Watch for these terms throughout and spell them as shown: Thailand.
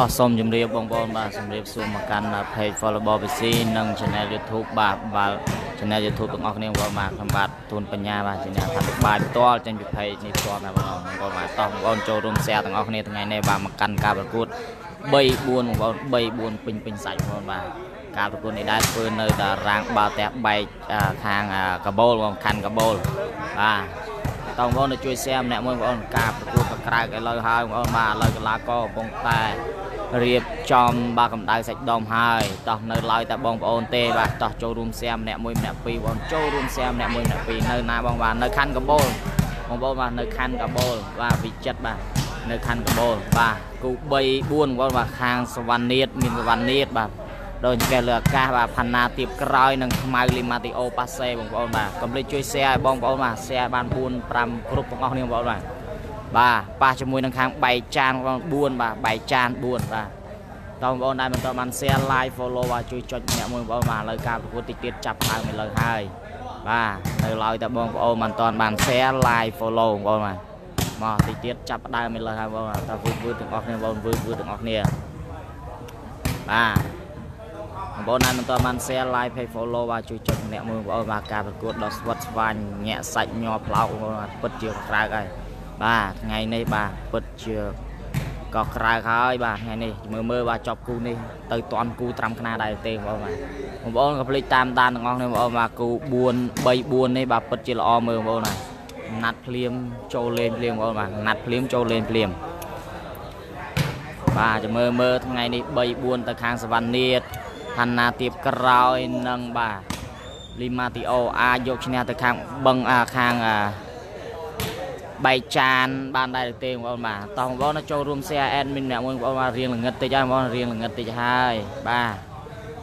ก็สมจุดเรียบบองบอลมาสมเรียบซูมากันนะเพจฟอลบอลไปซีนั่งชแนลยูทูบบาบาชแนลยูทูบต้องออกเนียบอลมาทำบาททุนปัญญาบาชแนลทำบาทตัวจันพิเพจนี่ตัวนะบอลบอลมาต้องบอลโจรมแซ่ต้องออกเนียบทั้งไงในบามากันกาบกูดใบบุญบอลใบบุญปิงปิงใส่บอลมากาบกูดในได้เพื่อนเลยร่างบาแตะใบทางกระโบลคันกระโบลต้องบอลช่วยแซมเนี่ยมวยบอลกาบกูดกลายกันลอยหายบอลมาลอยกลาก็บงแต่เรียบจอมบากำได้ใส่ดอมหายต่อเนยลอยแต่บองบอลเตะไปต่อโจรุมแซมเนี่ยมวยเนี่ยปีบอลโจรุมแซมเนี่ยมวยเนี่ยปีเนยนาบองบานเนยคันกระโบลบองบอลมาเนยคันกระโบลว่าวิจัดไปเนยคันกระโบลว่ากูใบบุญบอลมาคางสวรรค์เนียดมินสวรรค์เนียดแบบโดยเกลือกาบพันนาตีบกรอยหนึ่งไมลิมาติโอปัสเซ่บองบอลมากำลังช่วยแซมบองบอลมาแซมบานบุญปรำกรุบของออกเนี่ยบอลมาบ่าปาจมูกนังค้างใบจานบุญบ่าใบจานบุญบ่าตอนบอลได้มันตอนมันแชร์ไลฟ์ฟอลโล่ว่าช่วยจดเนี่ยมวยบอลมาเลยการพูดติดติดจับทางไปเลยให้บ่าในลอยแต่บอลบอลมันตอนมันแชร์ไลฟ์ฟอลโล่บอลมาติดติดจับได้ไปเลยให้บอลตอนวืดถึงออกเนี่ยบอลวืดถึงออกเนี่ยบ่าบอลนั้นมันตอนมันแชร์ไลฟ์ให้ฟอลโล่ว่าช่วยจดเนี่ยมวยบอลมาการพูดดอสวัตฟันเนี่ยใส่ยอเพลาบอลมาปัดเจียวกลายกันบ่าไงนี่บ่าเปิดเชือกก็คลายคลายบ่าไงนี่มือบ่าจับกูนี่เตยตอนกูทำขนาดใดเต็มบ่มาผมบอกกับลิตามตาหนึ่งงนี่บ่มากูบุญใบบุญนี่บ่าเปิดเชือกออมือบ่น่ะนัดเพลียมโจเลนเพลียมบ่มานัดเพลียมโจเลนเพลียมบ่าจะมือไงนี่ใบบุญตะคางสวรรค์เนียดพันนาตีบกรอยนังบ่าลิมาติโออาโยชเนตะคางบังอาคางใบจานบานได้เต็มบอลมาตองบอลน่ะโจรวมเซียแอนมินเนี่ยมึงบอลมาเรียงหลังเงินตีจ้าบอลเรียงหลังเงินตีจ้าให้บ้า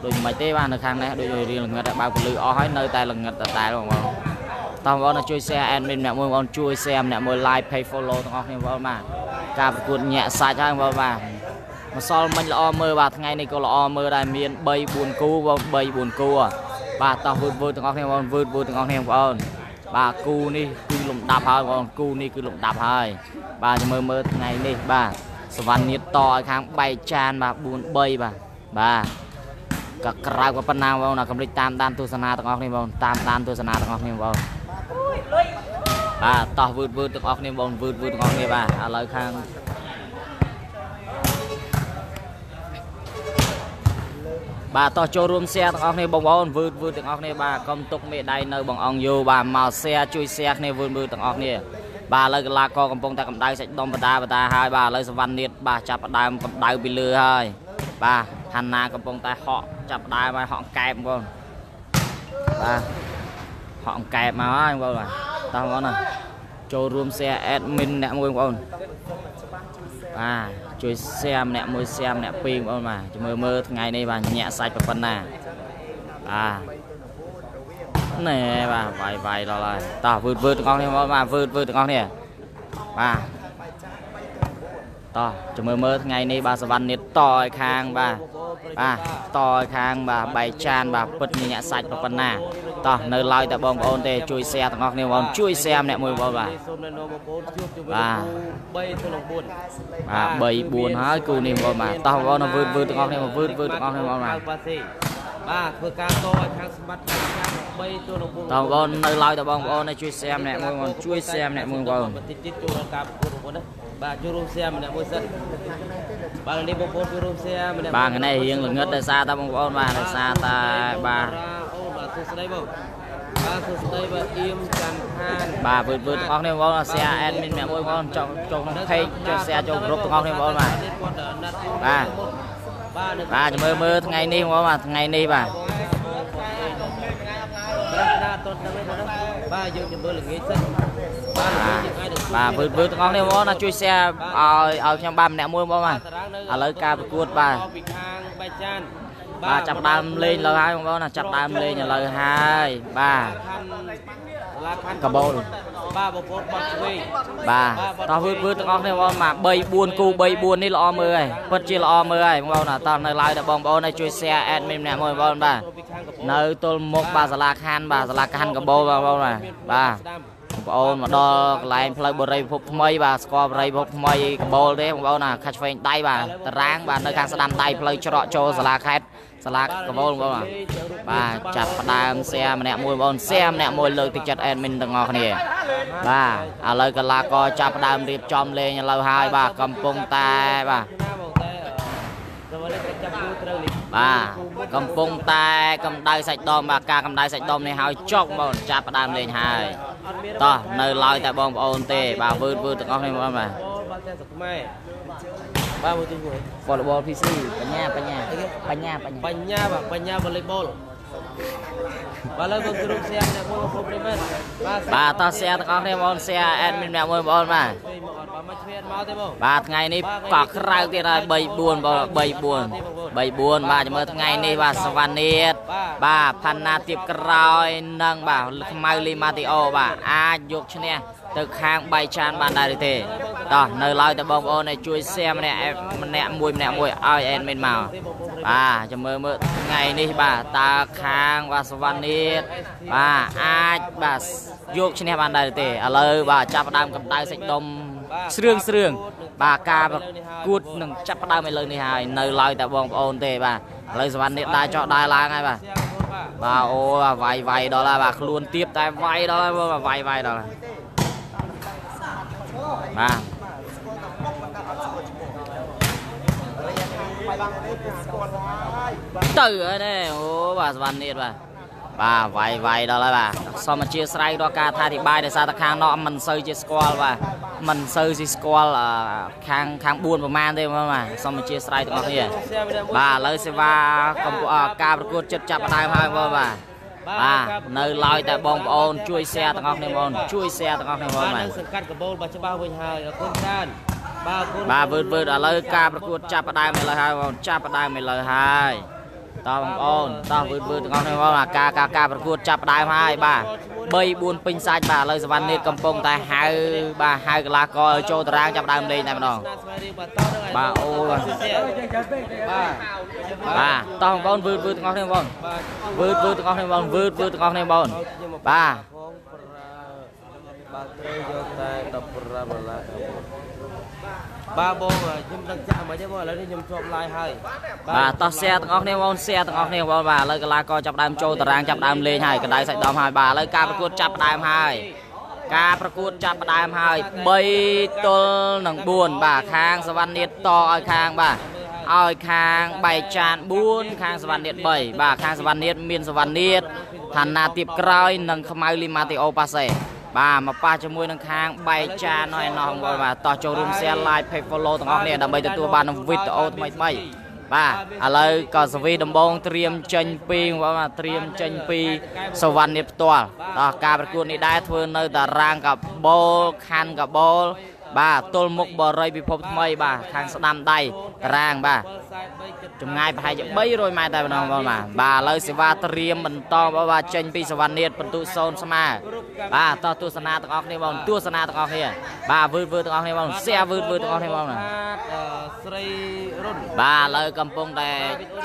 โดยไม่เตะบ้านในครั้งนี้โดยเรียงหลังเงินบ้าคนลืออ้อยเนยตายหลังเงินตายบอลตองบอลน่ะช่วยเซียแอนมินเนี่ยมึงบอลช่วยเซียมเนี่ยมึงไลฟ์เพย์ฟอลโล่ตองออกเนี่ยบอลมาการประกวดเนี่ยสายจ้าบอลมาซอลมันละออมือบาทั้งไงนี่ก็ละออมือได้มีใบบุญกูบอลใบบุญกูบ้าตองวืดตองออกเนี่ยบอลวืดตองออกเนี่ยบอลบ่ากูนี่คือหลงดับให้บ่กูนี่คือหลงดับให้บ่าจะมือไงนี่บ่าสวรรค์นี่ต่อข้างใบจานบ่าบุญใบบ่าก็กลายกับปนาวบ่น่ะกำลังตามด้านโฆษณาต่างออกนี่บ่ตามด้านโฆษณาต่างออกนี่บ่บ่าต่อวืดต่างออกนี่บ่วืดต่างออกนี่บ่าอะไรข้างบ่าต่อโจรวมเซียต่างออกนี่บ่บ่วืดต่างออกนี่บ่ากำตุกเมดได้เนยบ่องอยู่บ่ามาเซียช่วยเซียนี่วืดต่างออกนี่บ่าเลยลากอกำปองแต่กำได้ใส่ดมปตาให้บ่าเลยสวรรค์นี่บ่าจับได้กำได้ไปเรือให้บ่าฮันนากำปองแต่เหาะจับได้มาเหาะแกมบ่บ่าเหาะแกมมาบ่บ่ต่อบ่น่ะโจรวมเซียแอดมินเนี่ยบ่บ่าช่วยแซมเนี่ยมวยแซมเนี่ยปีงเอามาจะมือไงนี่บ่าแหนะใส่ปะปะน่ะบ่านี่บ่าไวๆเลยต่อวืดกองนี่มาวืดกองนี่บ่าต่อจะมือไงนี่บ่าสวรรค์นี่ต่อยคางบ่าต่อยคางบ่าใบจานบ่าปึดนี่แหนะใส่ปะปะน่ะต่อเนยลอยแต่บองบอลเตช่วยแซมตะกองนี่บ่าช่วยแซมเนี่ยมวยบ่บ่าใบบุญหายกูนี่บอลมาตองบอลน่ะวืดตะกองนี่มาวืดตะกองนี่บอลมาตองบอลเนยลอยแต่บองบอลเนี่ยช่วยแซมเนี่ยมวยบอลช่วยแซมเนี่ยมวยบอลบางในเฮียงหลังเงินได้ซาตาบองบอลมาได้ซาตาบาบ่าเปิดออกเนี่ยว่าเสียแอดมินแม่มวยว่าจงไทยจะเสียจงรบออกเนี่ยว่ามาบ่าจะมือทั้งไงนี่ว่ามาทั้งไงนี่บ่าบ่าเปิดออกเนี่ยว่าช่วยเสียเอาช่างบ้านแม่มวยว่ามาเอาเลยการประกวดบ่าบ่าจับตามเล่นเลยให้ผมบอกนะจับตามเล่นอย่างเลยให้บ่ากระโบนบ่าต่อพื้นต้องออกเนี่ยว่ามาใบบุญกูใบบุญนี่ละอมือไอ้พัดจีละอมือไอ้ผมบอกนะตอนในไลน์เดี๋ยวบอกในช่วยแชร์แอดมินเนี่ยผมบอกนะในตัวมกบ่าสลักฮันบ่าสลักฮันกระโบนบ่า Bọn mà đo lại play bơi phục mây và score phục mây bầu đấy bọn bọn là catch phanh tay và ráng và nơi càng sẽ đam tay play cho đọ cho là khách là bọn bọn và chặt đam xe mẹ môi bọn xe mẹ môi lời thì chặt em mình đừng ngọt nè và lời còn là coi chặt đam điệp chom lên lâu hai bà cầm bông tay và cầm bông tay cầm đai sạch đom và ca cầm đai sạch đom này hai chọc bọn chặt đam lên haiต่อในลอยแต่บอลโอนเตะบ่าววืดวืดตะก้อให้มันมาบอลบอลพีซีปัญญาปัญญาปัญญาปัญญาปัญญาแบบปัญญาวอลเลย์บอลบอลบอลกรุ๊ปเซียนเนี่ยบอลกรุ๊ปเรเบิร์ตบ่าวต่อเซียตะก้อให้บอลเซียแอดมินเนี่ยมวยบอลมาบ่าวไงนี่ก่อคราวที่ไรใบบุญบอลใบบุญใบบุญบ่าวจะเมื่อไงนี่บ่าวสวรรค์นี่บ่าวพันนาทิพย์กรอยนั่งบ่าวมาลีมาติโอบ่าวอาหยกชเนียตึกห้างใบชานบ้านได้ดีทีต่อในลอยแต่บอลโอนในช่วยเซียเนี่ยมวยเอาแอดมินมาบ่าวจะเมื่อไงนี่บ่าวตาค้างบ่าวสวรรค์นี่บ่าวอาบ่าวยกชเนียบ้านได้ดีทีเอาเลยบ่าวจับดามกับได้สิดมเรื่องบ่ากาแบบกูดหนึ่งจับได้ไม่เลยนี่หายในลอยแต่บอลโอนเตะบ่าเลยสวรรค์นี่ได้จอดได้ล้างไงบ่าบ่าโอ้ไวๆดอลลาร์บ่าคลุนตีบแต่ไวดอลลาร์บ่าไวๆดอลลาร์บ่าตื่นเลยโอ้บ่าสวรรค์นี่บ่าบ่าไวๆดอลลาร์บ่าสมัชชีสไลด์ดอกาท่าที่ใบเดซ่าตะคางเนาะมันเซย์เจสกอลบ่ามันเซอร์ซิสกอลข้างบุญประมาณได้ไหมมาสมัยเชียร์สไลต์ตรงนี้บ่าเลยเสียว่าการประกวดจัดจับได้ไหมบ่าในลอยแต่บอลบอลช่วยแชร์ตรงนี้บอลช่วยแชร์ตรงนี้บอลบ่าเวิร์ดเลยการประกวดจับได้ไม่เลยฮะบอลจับได้ไม่เลยฮะต่อบอลต่อเวิร์ดตรงนี้บอลการประกวดจับได้ไหมบ่าใบบุญปิงไซด์บ่าเลยสวรรค์นี่กำปองแต่หายบ่าหายกลากรโจตรางจับดามเลยนายมันน้องบ่าโอ้บ่าต้องบอลวืดต้องเอาให้บอลวืดต้องเอาให้บอลวืดต้องเอาให้บอลบ่าบ่าบอลยิมตั้งใจมาใช่ไหมแล้วนี่ยิมชอบลายให้บ่าต่อเสียต้องเอาเนี่ยบอลเสียต้องเอาเนี่ยบอลบ่าเลยกลากรจับดามโจตรางจับดามเลยให้กระไดใส่ดามให้บ่าเลยการประกวดจับดามให้การประกวดจับดามให้ใบตลหนังบุญบ่าค้างสวรรค์เน็ตต่อไอ้ค้างบ่าไอ้ค้างใบจานบุญค้างสวรรค์เน็ตใบบ่าค้างสวรรค์เน็ตมีนสวรรค์เน็ตฐานะติดกลอยหนังขมายลิมาติโอปาเซบ่ามาป้าจะมวยนังค้างใบจานน้อยน้องบ่าต่อโจรุมเสียลายเพลฟอลโล่ต้องออกเนี่ยดำใบตัวบ้านวิตโอทำไมไม่บ่าอะไรก็สวีดมบงเตรียมเจนปีว่ามาเตรียมเจนปีสวรรค์เน็ตตัวต่อการประกวดนี้ได้เพื่อนในตารางกับโบคันกับโบบ่าตุลมุกบอลไรพิภพทำไมบ่าทางสนามได้ตารางบ่าจงไงไปจะใบโรยไม้ได้บ้างมาบ่าเลยสิว่าเตรียมมันต่อว่าเจนปีสวรรค์เน็ตประตูโซนสมาบ่าต่อตัวสนาต้องออกในบอลตัวสนาต้องออกเนี่ยบ่าวืดต้องออกในบอลเสียวืดต้องออกในบอลบ่าเลยกำปองแต่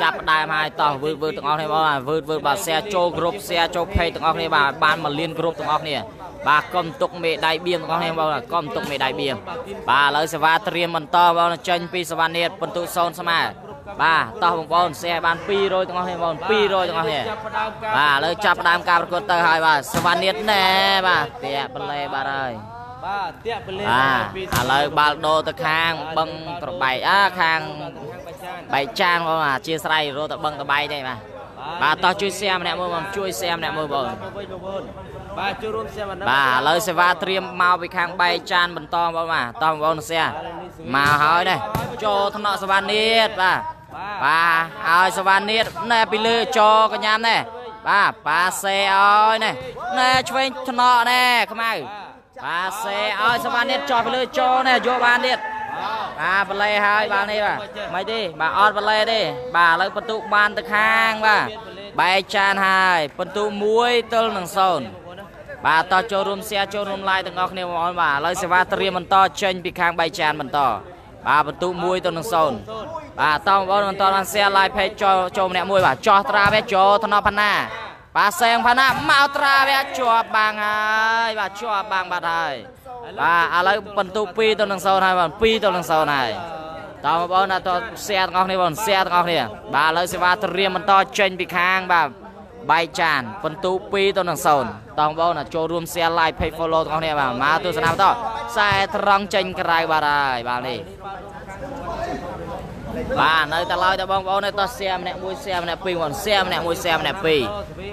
จับได้มาต่อวืดต้องออกในบอลวืดบ่าเสียโจกรุ๊ปเสียโจกเพย์ต้องออกในบ่าบ้านมาเลี้ยงกรุ๊ปต้องออกเนี่ยบ่าก้มตกเมดได้เบี้ยต้องออกในบอลก้มตกเมดได้เบี้ยบ่าเลยสิว่าเตรียมมันต่อบอลเจนปีสวรรค์เน็ตประตูโซนสมาบ่าต่อบอลเสียบอลปีโรยต้องออกในบอลปีโรยต้องออกเนี่ยบ่าเลยจับดามการประกวดเตะหายบ่าสวรรค์เน็ตแน่บ่าเตะเป็นเลยบ่าเลยอะไรบาลโดตะคางบังตะใบคางใบจางว่ามาเชียร์ไรโรตะบังตะใบได้มาบ่าต่อช่วยแซมเนี่ยมือบอลช่วยแซมเนี่ยมือบอลบ่าเลยเสวาเตรียมมาไปคางใบจานบนตองว่ามาตองบอลเสียมาหอยได้โจทนอสวรรค์นิดบ่าเอาสวรรค์นิดเนี่ยไปเลยโจก็ยามเนี่ยบ่าเสียอ้อยเนี่ยช่วยทนอเนี่ยเข้ามาบ่าเสียอ้อยสวรรค์นิดจอไปเลยโจเนี่ยโยบานนิดบ่าบอลเลยหอยบอลนี่บ่าไม่ดีบ่าออดบอลเลยดิบ่าเลยประตูบานตะคางบ่าใบจานหายประตูมวยเตลหนังโซนบ่าต่อโจรวมเสียโจรวมลายต้องออกเนี่ยมันบ่าเลยเสวาเตรียมมันต่อเชนปีค้างใบจานมันต่อบ่าประตูมวยเตลหนังโซนบ่าต้องบอลมันต่อมันเสียลายเพชรโจมเนี่ยมวยบ่าจอตราเพชรโจธนพันนา ปาเซงพนามาตราเวชัวบางไงบาชัวบางบาไทยบาอะไรเป็นตุปีตัวหนังโซนไทยมันปีตัวหนังโซนไทยตอนบอลน่ะตัวเสียงออกนี่บอลเสียงออกนี่บาเลยสิว่าเตรียมมันต่อเชนปีข้างบาใบจานเป็นตุปีตัวหนังโซนตอนบอลน่ะโจรวมเสียไล่เพย์โฟโลออกนี่บามาตัวสนามต่อใส่ตรังเชนกระไรบาไทยบานี่บาเลยแต่เราจะบองบอลในตัวเซียมเนี่ยมวยเซียมเนี่ยปีวันเซียมเนี่ยมวยเซียมเนี่ยปี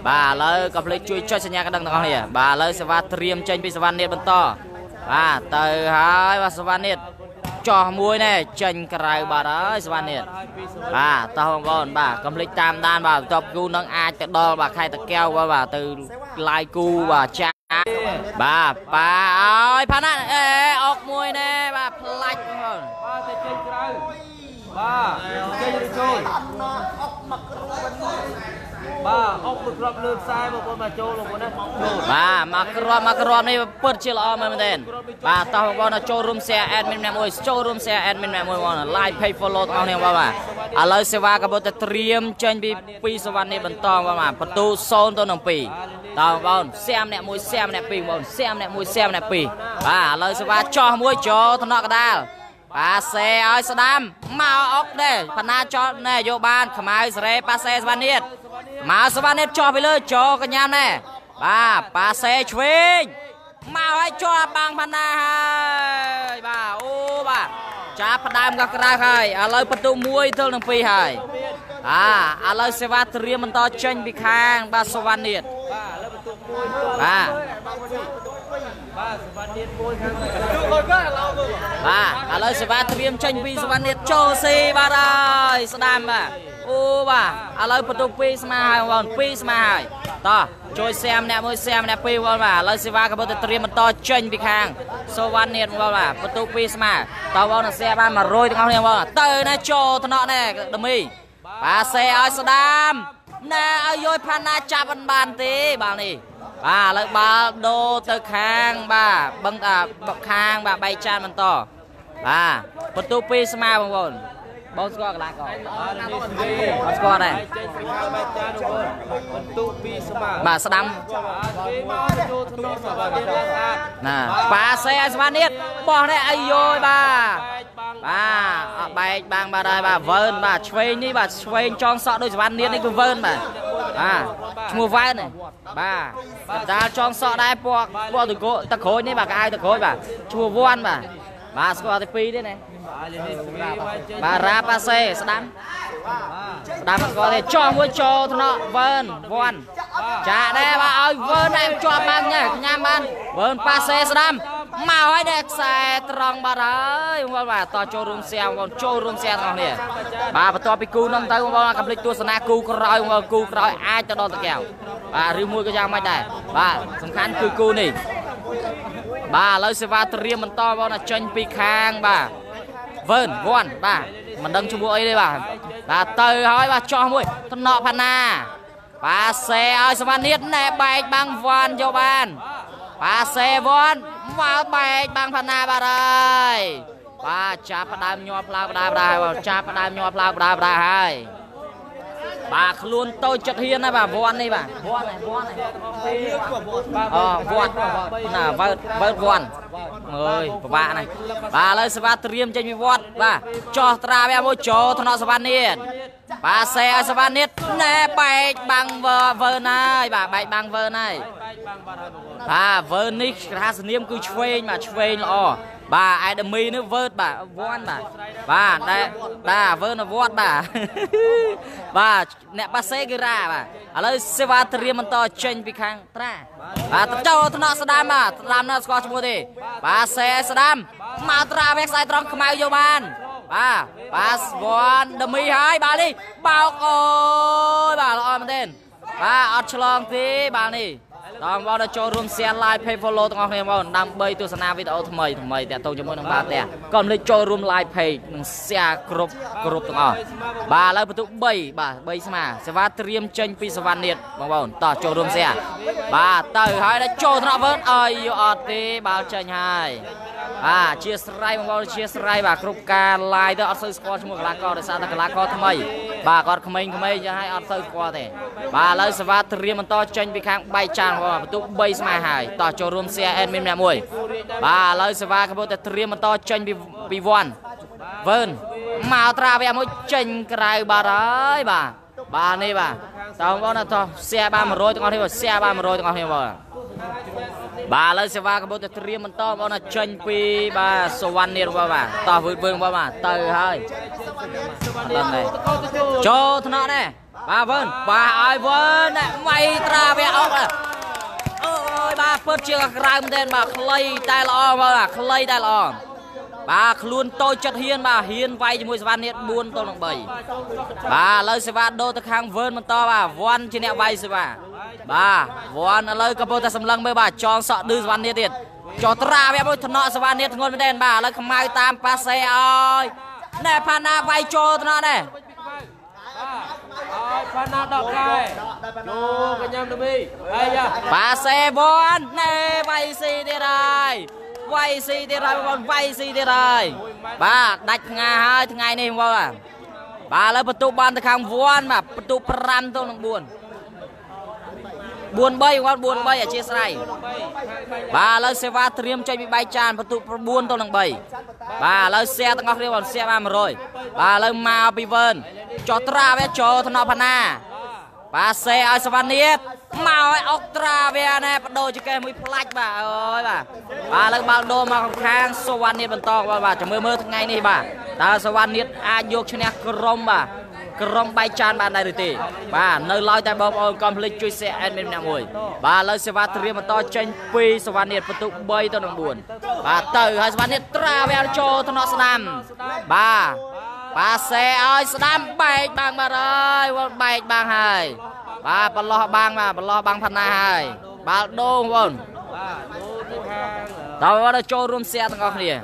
บาเลยกับเลยช่วยช่วยสัญญากระดังต่างเนี่ยบาเลยสวัสดิ์เตรียมเจนพิสวรรค์เนี่ยบนต่อบาเตยหายว่าสวรรค์เนี่ยจ่อมวยเนี่ยเจนกระไรบาเลยสวรรค์เนี่ยบาต่อบอลบากับเลยตามด้านบาจบกูนังอาจะดอลบาใครตะแก้วบาเตยลายกูบาจ้าบาปาไอ้พนันออกมวยเนี่ยบาพลัดบ้าเจริญโชยบ้าออกรอบเลือกซ้ายมาบนมาโจลงบนนั้นบ้ามากรอบนี่เปิดเชียร์เอามาเด่นบ้าต่อของบอลนะโจรุมเสียแอดมินแมมวยโจรุมเสียแอดมินแมมวยบอลไลฟ์เพย์ฟอลโล่เอาเนี่ยบ้าอะไรเสวะกับบอลจะเตรียมเจนปีสวรรค์นี่บรรทอนบ้าประตูโซนตัวหนึ่งปีต่อของบอลเสียมเนี่ยมวยเสียมเนี่ยปีบอลเสียมเนี่ยมวยเสียมเนี่ยปีบ้าอะไรเสวะจ่อมวยโจทนอกระดาปาเซอสดามมาออกเด้พนาจอเนโยบานขมายเสรปาเซสวานิดมาสวานิดจอไปเลยจอกันยามเน่บ้าปาเซชวิงมาไว้จอบางพนาเฮ้ยบ้าโอ้บ้าจับพนามกับกระไรอะไรประตูมวยเท่าหนึ่งปีเฮ้ยอะไรเสวะเตรียมมันต่อเชนบิคังบาสวานิดบ้าบ้าอะไรสิบ้าเตรียมเชนปีสวรรค์เนี่ยโจซีบ้าได้สดามบ้าโอ้บ้าอะไรประตูปีสมาให้วันปีสมาให้ต่อโจยเซมเนี่ยมวยเซมเนี่ยปีวันบ้าอะไรสิบ้ากับประตูเตรียมมันต่อเชนปีข้างสวรรค์เนี่ยวันบ้าประตูปีสมาต่อวันน่ะเซบ้ามาโรยตรงนี้วันเตยนะโจถนอเนี่ยดมีบ้าเซอสดามน่ะเอาโยยพานาจับบันตีบ้านี่บ้าเลยบ้าโดเตอค้างบ้าบังบักค้างบ้าใบจานมันต่อบ้าประตูปีสมาบางคนบอลสกอร์กลางก่อนบอลสกอร์ได้ประตูปีสมาบ้าสดัมน่ะบ้าเซอสมานิดบอลได้อโยยบ้าบ้าใบบางบ้าได้บ้าเวิร์นบ้าชเวนนี่บ้าชเวนจองสอดโดยสมานิดนี่คือเวิร์นบ้ามัวไว้เนี่ยบ้าตาจองสอดได้พวกตะโกตะโขนี่บ้าไอ้ตะโขบ้าชัววอนบ้าบ้าสกอร์ที่ปีนี่เนี่ยบ้าราปาเซ่สดามสกอร์ที่จองวัวโจทนอเวิร์นวอนจ่าได้บ้าเอาเวิร์นได้จอมบ้านเนี่ยงามบ้านเวิร์นปาเซ่สดามมาไว้เด็กใส่ตรองบาร์เลยว่าว่าต่อโจรุมเซียงว่าโจรุมเซียงของเนี่ยบาประตูไปกูน้องเต้ว่ากับเล็กตัวสนากูกรอยว่ากูกรอยไอจะโดนตะแก้วบาหรือมวยก็ยังไม่ได้บาสำคัญคือกูนี่บาเลยเสวาเตรียมมันต่อว่าน่ะเชนปีค้างบาเวิร์นวอนบามันดังชุบมวยเลยบาเตยหอยบาจอมวยทนอพนาบาเซอสวานิดแนบใบบางวอนโยบานบาเซวอนว่าใบบางพนาบาไรบ้าจับพนามยอพลาบดาบดาว่าจับพนามยอพลาบดาบดาให้บ้าขลุ่นโตจัดเฮียนนะบ้าวอนนี่บ้าวอนไหนวอนไหนอ๋อวอนน่ะเวิร์ดวอนเอ้ยบ้าไหนบ้าเลยสวัสดิ์เตรียมใจมีวอนบ้าจ่อตราแม่โมจ่อถนอสวรรค์นี่บ้าเซอสวรรค์นี่แน่ใบบางเวอร์นายบ้าใบบางเวอร์นายบ้าเวอร์นี่ราศนิยมคือชเวนมาชเวนอ๋อบ้าไอเดมีนึกเวิร์ดบ้าวอนบ้าได้บ้าเวิร์ดวอนบ้าเนปาเซกิราบ้าอะไรเสวาเตรียมมันต่อเชนปีข้างตราบ้าเจ้าถนอสดามบ้าตามน่าสกอร์ชมูดีบ้าเซสดามมาตราเวกไซตรองขมายโยบานบ้าบ้าบอลเดมีหายบ้านี่บ้าโอ้ยบ้าเราอ่อนมันเด่นบ้าอัดฉลองทีบ้านี่ตอนบอลจะโจรวมเซียนไลฟ์เพย์โฟโลตอนนี้บอลนำเบย์ตัวสนามวิดีโอทำไมแต่ตัวจะมวยน้องบาแต่ก่อนเลยโจรวมไลฟ์เพย์หนึ่งเซียกรุ๊ปตรงอ่ะบาแล้วประตูเบย์สมาเสวะเตรียมเจนปีสวรรค์เนี่ยบอลต่อโจรวมเซียบาเตยให้ได้โจทย์นะเวิร์นไอยูออตีบาเจนให้ เชียร์สไลด์ของเราเชียร์สไลด์แบบครุกการไลน์เดอร์อัลเซอร์สกอร์ช่วงกลางก็ได้สาดกลางก็ทำไมบากอดขมิ้นขมิ้นจะให้อัลเซอร์สกอร์แต่บาเลยสวัสดิ์เรียมันต่อเจนไปข้างใบจานของประตูใบสมัยหายต่อโจรวมเซียเอ็นมินแมมวยบาเลยสวัสดิ์ขบวนแต่เรียมันต่อเจนไปวันเวิร์นมาตราไปเอาเจนไกลบาได้บาบานี่บาตอนก็น่ะต่อเซียบ้ามาโรยตรงนี้ว่าเซียบ้ามาโรยตรงนี้ว่าบาเลยเสวากบฏเตรียมมันต่อมานะเชนปีบาสวรรค์เนี่ยว่าบาต่อเวิร์นว่าบาเตยเฮ้ยตอนไหนโจทนเนี่ยบาเวิร์นบาไอเวิร์นเนี่ยไม่ตราไปออกเลยโอ้ยบาเปิดเชือกกลายมันเด่นบาคลีได้ละออกว่าคลีได้ละออกบาคลุนโตจัดเฮียนบาเฮียนไวจมูกสวรรค์เนี่ยบวนตัวลงไปบาเลยเสวาโดตะคางเวิร์นมันต่อว่าวันจีเนี่ยไวเสวาบาวอนเลยกบฏแต่สำลังไม่บาจองเสาะดื้อวันนี้เด็ดจอตราแบบไม่ถนอสวันนี้งอนไม่เด่นบาเลยขมายตามปาเซออยแน่พานาไวโจตนาแน่พานาดอกไก่ดูกันยำดูมีไอ้ยาปาเซบอนแน่ไวซีได้ไรไวซีได้ไรบอนไวซีได้ไรบาดักงาเฮ้ยทั้งไงนี่ว่าบาเลยประตูบอลตะคางวอนแบบประตูปรันตัวหนึ่งบุญบวนใบว่าบวนใบอะเชียร์ไรบาเลเซวาเตรียมใจมีใบจานประตูประบวนตัวหนึ่งใบบาเลเซียตั้งออกเรียกว่าเซียมามาเลยบาเลมาปีเวิร์นจอตราเวจอธนพนาบาเซอสวรรค์นิดมาไอออกตราเวเนปโดจิเกมุยพลัดบ่าเอ้ยบ่าบาเลบาโดมาของข้างสวรรค์นิดบนตองบ่าจะมือทั้งไงนี่บ่าตาสวรรค์นิดอาโยกชนะกรมบ่ากรมใบจานบานได้หรือตีบ้าเนยลอยแต่บอลคอมพลีทช่วยเซอเป็นแนวมวยบ้าเลยเซวาเตรียมมาต่อเชนปีสวรรค์เนตประตูใบตัวหนึ่งบุญบ้าเตยสวรรค์เนตตราเวลโจธนสนามบ้าบ้าเซอสนามใบบางมาเลยวันใบบางให้บ้าปลอบางมาปลอบางพันนาให้บ้าโดนบอลต่อว่าโจรวมเสียตั้งกันเนี่ย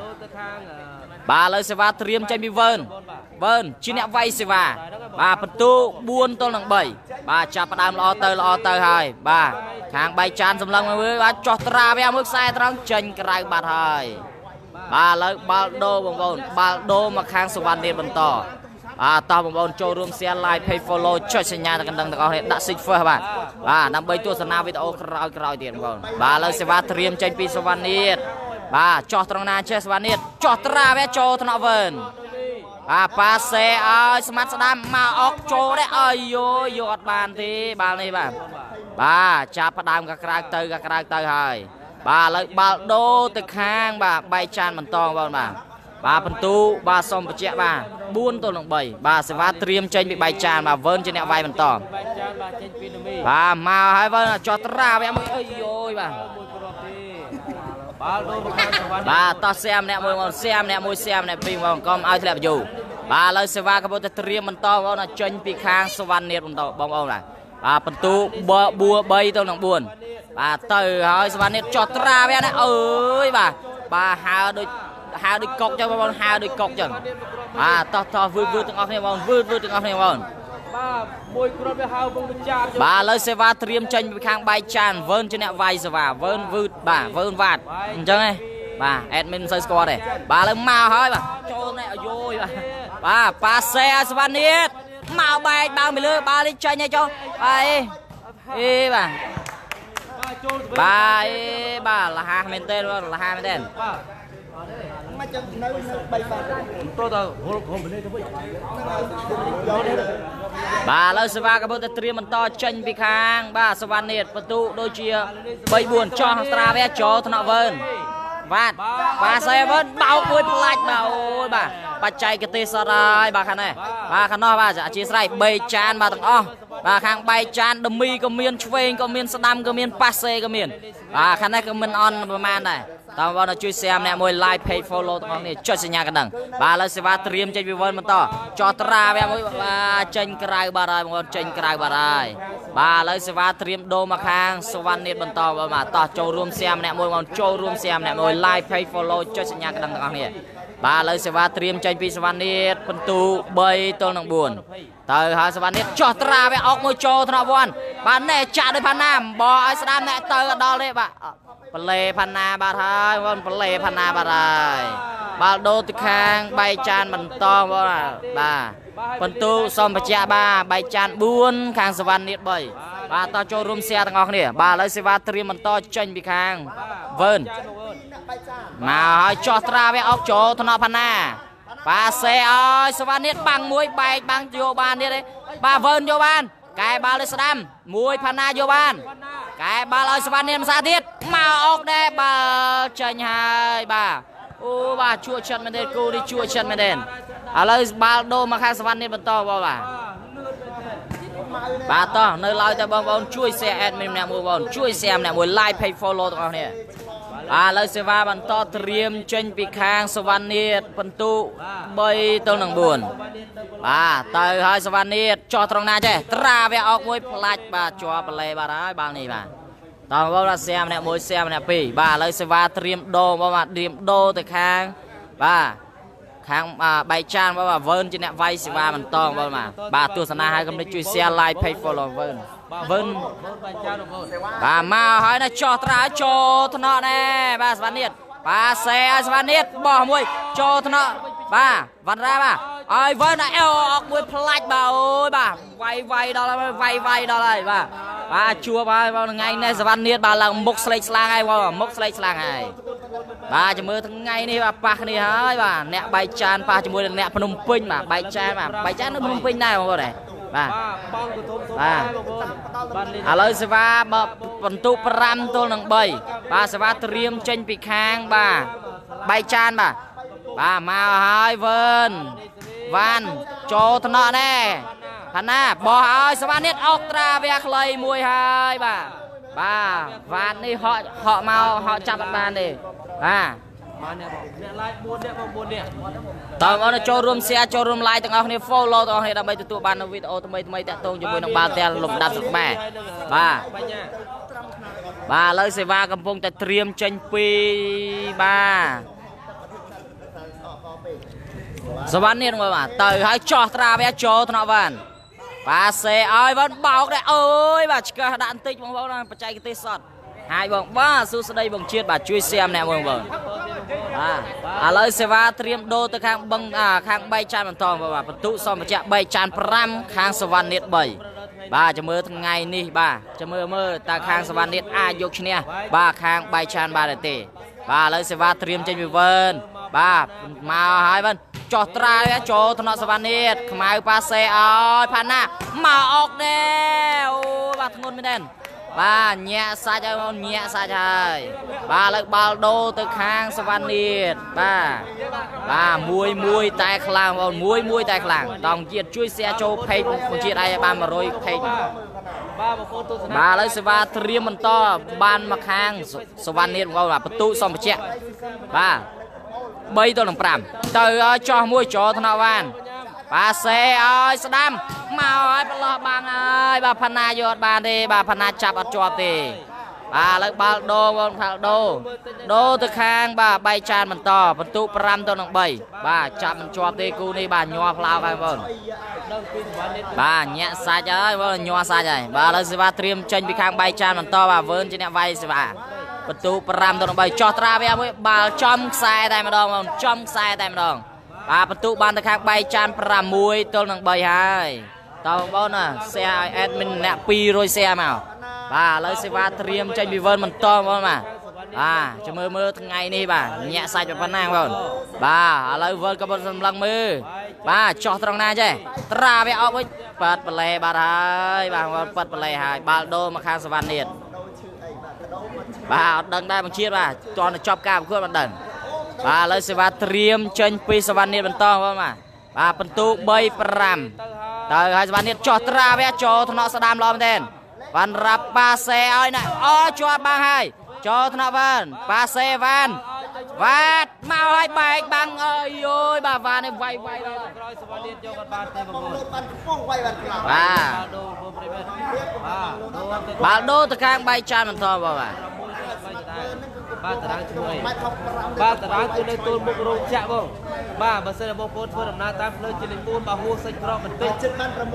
บ้าเลยเซวาเตรียมใจมีเวิร์นเวิร์นชิ้นเนี่ยไวเซวาบ่าประตูบุญตัวหลังใบบ่าจับประดามล้อเตยให้บ่าทางใบจานสำลังมาเว้ยบ่าจอดตราไปเอามือใส่ตรังเจนกลายบาดให้บ่าเลยบาโดบงบงบาโดมาค้างสวรรค์เดินบนต่อบ่าต่อบงบงโจรวมเสียไลน์เพย์ฟอลโล่ช่วยสัญญาณกันดังตะกอนเนี่ยดักซิกเฟอร์บ่าบ่านำใบตัวสนามวิดีโอคราวเดียนบงบ่าเลยเสวาเตรียมใจปีสวรรค์นิดบ่าจอดตรงนั้นเชสวรรค์นิดจอดตราไปโจธนเวิร์นปาเซอสมัตสดามมาออกโจได้เอ้ยโยยอดบานทีบานนี่บ่าบ่าจับประดามกับกลางเตยให้บ่าเลยบ่าโดตึกข้างบ่าใบจานมันตองบ่าประตูบ่าสมประเจี๊ยบ่าบุญตัวลงใบบ่าเสวาเตรียมเจนไปใบจานบ่าเวิร์นเจนเอาไว้มันตองบ่ามาให้เวิร์นจอดตราไปเอาเอ้ยโยบ่าบ่าต่อเสียมเนี่ยมวยเสียมเนี่ยปีวงกอมเอาที่แหลมอยู่บ่าเลยเสวากบฏเตรียมมันต่อว่าน่ะเจนปีค้างสวรรค์เนี่ยบนต่อบองเอาล่ะบ่าประตูบัวใบตัวหนังบุญบ่าเตยเฮ้ยสวรรค์เนี่ยจอดตราไปนะเอ้ยบ่าหาโดยกอกจังบอลหาโดยกอกจังบ่าต่อวืดๆต้องออกเนี่ยบอลวืดๆต้องออกเนี่ยบอลบ่าเลยเสวาเตรียมใจไปข้างใบจานเวิร์นเจนเอาไว้เสวาเวิร์นวืดบ่าเวิร์นวัดจังไงบ่าแอดมินเซอร์สกอร์เลยบ่าเลยมาเฮ้ยบ่าโจเนี่ยโยยบ่าปาเซอสวรรค์นิดมาใบบางไปเลยบ่าเลยใจเนี่ยโจไปเอ้บ่าบ่าละฮาเมนเต้นบ่าเลยสวากบฏเตรียมมันต่อเชนปีค้างบ่าสวรรค์เนตประตูโดยเชียใบบุญจอฮังตราเวโจธนเวิร์นวัดบ่าเซเวิร์นเบาคุยพลัดบ่าโอ้ยบ่าปัจจัยกติสลายบ่าขันไหนบ่าขันนอบ่าจะอาชีพไรใบจานบ่าตั้งอ้อบ่าข้างใบจานดมีก็เมียนชเวงก็เมียนสดัมก็เมียนปัสเซก็เมียนบ่าขันไหนก็เมียนออนประมาณไหนตอนวันนี้ช่วยแซมเนี่ยมวยไลฟ์เพย์ฟอลโล่ตรงนี้ช่วยสัญญากันดังบาเลเซวาเตรียมใจวิวมันต่อจอตราแบบมวยเจนกลายบารายมวยเจนกลายบารายบาเลเซวาเตรียมโดมาค้างสวรรค์เนี่ยมันต่อมาต่อโจรวมแซมเนี่ยมวยมันโจรวมแซมเนี่ยมวยไลฟ์เพย์ฟอลโล่ช่วยสัญญากันดังตรงนี้บาเลเซวาเตรียมใจวิสวรรค์เนี่ยประตูใบตัวหนังบุญต่อหาสวรรค์เนี่ยจอตราแบบออกมวยโจธนวันบาเนจ่าได้พานามบอไอสตาร์เนี่ยต่อกระดอเลยบา ปเลพันนาบาทายว่าปเลพันนาบาทายบาโดติคางใบจานมันตองว่าบาประตูสมปัจจาบาใบจานบุญคางสวรรค์นิดบ่อยบาต่อโจรมเสียต่างออกเนี่ยบาเลยเสวาตรีมันต่อเจนบีคางเวินมาจอตราไปออกโจธนพันนาบาเซอสวรรค์นิดบังมวยใบบางโยบานนี่เลยบาเวินโยบานไก่บาเลยสดัมมวยพันนาโยบานไก่บาเลยสวรรค์นิดมาสาธิตมาออกได้บาเจนหายบาโอ้บาชั่วชันมาเด่นกูดิชั่วชันมาเด่นอะไรบาโดมาข้างสวรรค์นี่มันต่อบ่าบาต่อเนยลอยแต่บอลช่วยแชร์แอดมินเนี่ยมวยบอลช่วยแชร์เนี่ยมวยไลค์เพย์ฟอลโล่ต่อเนี่ยบาเลยเสวามันต่อเตรียมเจนปีข้างสวรรค์นี่ประตูใบตัวหนังบุญบาต่อให้สวรรค์นี่จอตรงหน้าใช่ตราไปออกมวยพลัดบาจัวไปเลยบาได้บางนี่บาตอนว่าเซมเนี่ยมวยเซมเนี่ยปีบาเลยเสวาเตรียมโดมาเตรียมโดแต่ข้างบาข้างใบจานว่าเวิร์นจีเนี่ยไว้เสวามันต้องว่ามาบาตัวสนาให้กำลังช่วยเสียไลฟ์เพย์ฟอลโล่เวิร์นบามาหอยนะโจตราโจธนแน่บาสวรรค์นิดบาเซสวรรค์นิดบ่อมวยโจธนบาวันแรกบาไอ้เวิร์นเอลออกมวยพลัดบาโอ้ยบาไวดอลเลยไวดอลเลยบาบาชัวบาบาไงในสวรรค์นี่บาลังมุกสไลด์สลางไงวะมุกสไลด์สลางไงบาจะมือทั้งไงนี่บาปากนี่เฮ้ยบาเนบใบจานบาจะมือเนบพนมเป้งมาใบจานมาใบจานนึกพนมเป้งได้มาบ่ได้บาอะไรสวาบาประตูปรำตัวหนึ่งใบบาสวาเตรียมเจนปีค้างบาใบจานบามาเฮ้ยเวิร์นวันโจทนแน่พันนาบอเอาสวรรค์นิดออกตราเวียคลายมวยหายบ้าวันนี้เหาะเมาเหาะจับบ้านดิบ้าตอนนั้นโจรวมเสียโจรวมไล่ต่างเอาเนี่ย follow ต่างเนี่ยทำไมตัวบ้านวิทย์โอทำไมแต่ตรงจะมวยน้องบ้านเตะหลบดับสุดแม่บ้าเลยเสวากำปงแต่เตรียมเจนปีบ้าสวรรค์นี่มาเตยให้จอตราเวียโจทนวันบาเซอไอ้บ้านเบาได้เอ้ยบาชิกาดันติบังเบานั่นปัจจัยกิติสอดหายบังบ้าสู้สดายบังเชียดบาช่วยเสียมแนวบังอะไรเสวาเตรียมโดตะข้างบังข้างใบจานมันทองบาประตูสองประจักษ์ใบจานพรำข้างสวรรค์นิดใบบาจะมือทั้งไงนี่บาจะมือตาข้างสวรรค์นิดอายุชเนียบาข้างใบจานบาเดตีบาเลยเสวาเตรียมเจนวิเวิร์นบามาหายบันจอตราเวียโจธนสวรรค์นิดขมายปาเซอพันนามาออกเดวบาทงนไม่เด่นบาเนียซาใจเนียซาใจบาเลิกบาโดตึกหางสวรรค์นิดบามวยแต่ขลังบามวยแต่ขลังต้องเกียรติช่วยเสียโจเพย์คนเกียรติไอ้บามาโรยเพย์บาเลยสวรรค์เตรียมมันต่อบานมาค้างสวรรค์นิดเราแบบประตูสองประเจ้าบาใบตัวหนังปรำเตยจอมวยโจธนวันบาเซอสดัมมาไอ้ปลอบางไอ้บาพนายอดบาดีบาพนาจับอัดจอบตีบาเลิกบาโดโดตะแคงบาใบจานมันต่อประตูปรำตัวหนังใบบาจับมันจอบตีกูนี่บาหยอพลาวกันบนบาเนี้ยซาใจบาหยอซาใจบาเลยสิบาเตรียมเจนไปข้างใบจานมันต่อบาเวิร์นจีเนไวสิบาประตูปรำตัวหนึ่งใบจอตราเวียมุ้ยบาจอมใส่แต่มาดองจอมใส่แต่มาดองบาประตูบานตะคักใบจานปรำมุ้ยตัวหนึ่งใบหายต่อบอลน่ะเสียแอดมินเนี่ยปีโรยเสียมาบาเลยเสียว่าเตรียมใจมีเวิร์นมันต่อบอลมาจะมือทั้งไงนี่บาแย่ใส่แบบปนางบอลบาอะไรเวิร์นกับบอลสำลักมือบาจอตรงหน้าใช่ตราเวียเอาไว้เปิดเปลยบาหายบาเปิดเปลยหายบาโดมาคางสวรรค์เนียดบาดังได้บางเชียร์บาจอนจอบก้าวขึ้นมาดังบาเลยเสวาเตรียมเจนปีสวรรค์นิดมันต้องว่ามาบาประตูใบปรำแต่ไอ้สวรรค์นิดจอตราเวโจธนสดามล้อมเด่นวันรับบาเซอไอ้เนี่ยอ๋อจอดบางให้โจธนวันบาเซวันวัดมาไว้ใบบางเอ้ยโอ้ยบาวันเนี่ยไวเลยบาโดตะแคงใบจานมันต้องว่ามาบ บ้าตารางช่วยบ้าตารางตัวในตัวบุกโรงแจกบ้างบ้ามาเสนอบุกโคตรเพื่อดำนาตามเพื่อจิลิปูนบ้าหูใส่กรอบมันตึ้ง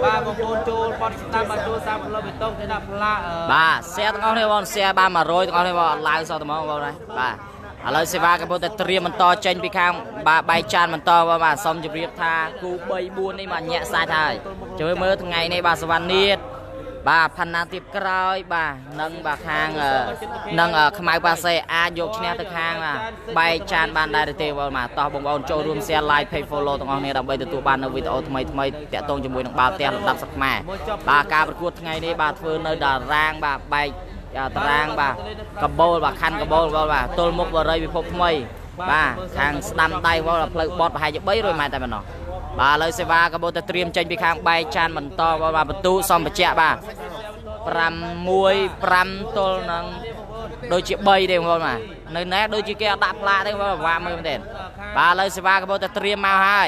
บ้าบุกโคตรปอนตามมาโจตามเพื่อไปต้องได้รับละบ้าเสียต้องเอาให้บอลเสียบ้ามาโรยต้องเอาให้บอลลายสอดมองบอลเลยบ้าอะไรสิบ้ากับพวกแต่เตรียมมันต่อเจนไปข้างบ้าใบจานมันต่อบ้าซ้อมจะเรียบท่ากูใบบัวในมันแย่สายไทยจะไปเมื่อทั้งไงในบ้าสวรรค์นี้บ้าพันนาทิพย์กระไรบ้านังบ้าข้างนังขมายบ้าเซอาโยกชนะตะข้างมาใบจานบ้านได้เตะบอลมาต่อบอลบอลโจรวมเสียไลฟ์เพย์โฟโล่ตรงนี้ดับเบิลตัวบ้านเอาวิดีโอทำไมแต่ตรงจมูกนังบ้าเตะดับสักแม่บ้าการประกวดทั้งไงในบ้าเฟื่องในด่าร่างบ้าใบตารางบ่ากระโบลบ่าคันกระโบลบ่าตัวมุกบ่เลยไปพบทำไมบ่าทางสแตมป์ไต่ว่าเพลย์บอลไปจะไปด้วยมาแต่มันเนาะบ่าเลยเซวากระโบลจะเตรียมเจนไปข้างใบจานมันต่อบ่าประตูซ้อมประเจาะบ่าปรำมวยปรำตัวนั่งโดยจีบใบเดียวกันมาในนี้โดยจีแก้วตาปลาเดียวกันว่ามือมันเด่นบ่าเลยเซวากระโบลจะเตรียมมาให้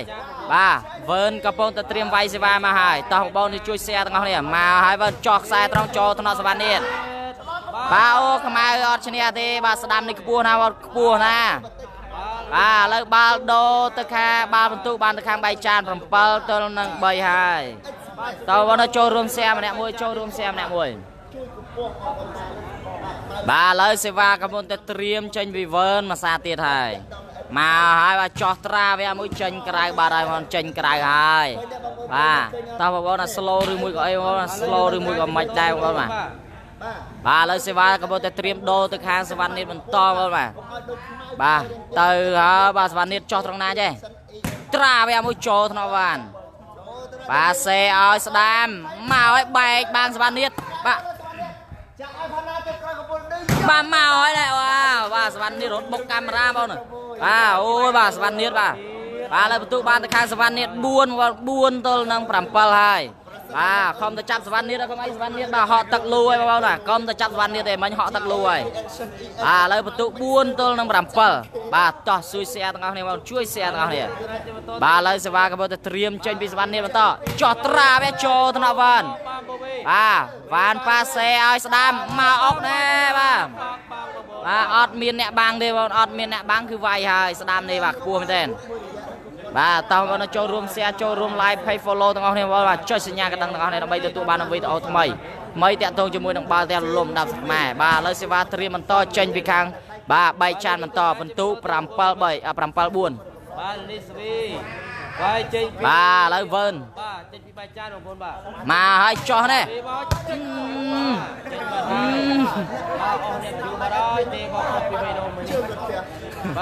บ่าเวิร์นกระโบลจะเตรียมไว้เซวามาให้ต่อบอลนี่ช่วยเสียตรงนี้มาให้เวิร์นจอกใส่ตรงโจตรงนอสวรรค์นี่บ้าโอ้ขมายอดชนียเตบ้าสดามในกบัวนะกบัวนะบ้าเลยบ้าโดตะแคบ้าบรรทุกบ้านตะแคใบจานผมเปิลตัวนึงใบหายตัววันนี้โจรวมเสียมันเนี่ยมวยโจรวมเสียมันเนี่ยมวยบ้าเลยเสวากระมวลจะเตรียมเชนวิเวิร์นมาซาเตียไทยมาหายว่าจอตราเวียมวยเชนกลายบ้าได้มันเชนกลายหายบ้าตัววันนี้สโลหรือมวยก็เอววันสโลหรือมวยก็ไม่ได้วันมาบ่าเลยเสวากระโบจะเตรียมโดตะแคงสวรรค์นี่มันต่อมาบ่าเตอบ่าสวรรค์นี่จอตรงนั้นใช่ตราไปเอาโมโจธนวันบ่าเซอสดามมาไอ้ใบบางสวรรค์นี่บ่ามาไอ้เลยบ่าสวรรค์นี่รถบกกามราบ่หน่อยบ่าโอ้บ่าสวรรค์นี่บ่าเลยประตูบ้านตะแคงสวรรค์นี่บุญตัวนั่งปรำเปล่าให้บ่าคอมจะจับสวรรค์นี่แล้วก็ไม่สวรรค์นี่บ่าเหาะตักลุยบ่าวน่ะคอมจะจับสวรรค์นี่แต่มันเหาะตักลุยบ่าเลยประตูบุญตัวน้ำรัมเปิลบ่าต่อซุยเสียตรงนี้บ่าช่วยเสียตรงนี้บ่าเลยเสวากระโบจะเตรียมเจนไปสวรรค์นี่มาต่อจอตราไปโจธนวันบ่าวานปาเซอสดามมาออกแน่บ่าออดมีนเนี่ยบางเดียวออดมีนเนี่ยบางคือไวหายสดามนี่บ่าพัวไม่เต้นบ่าตอนวันโจรวมเสียโจรวมไลฟ์เพย์โฟโล่ตรงนี้ว่าช่วยสัญญากันตรงนี้เราไปตัวบ้านเราไปเอาทำไมไม่แต่ตรงจมูกตรงบ้านแต่ลมดับแม่บ่าเลยเสวาเตรียมมันต่อเจนไปข้างบ่าใบจานมันต่อประตูปรำเปิลใบปรำเปิลบุญบ่าเลยเวิร์นมาให้จ่อเนี่ยบ่าบ่า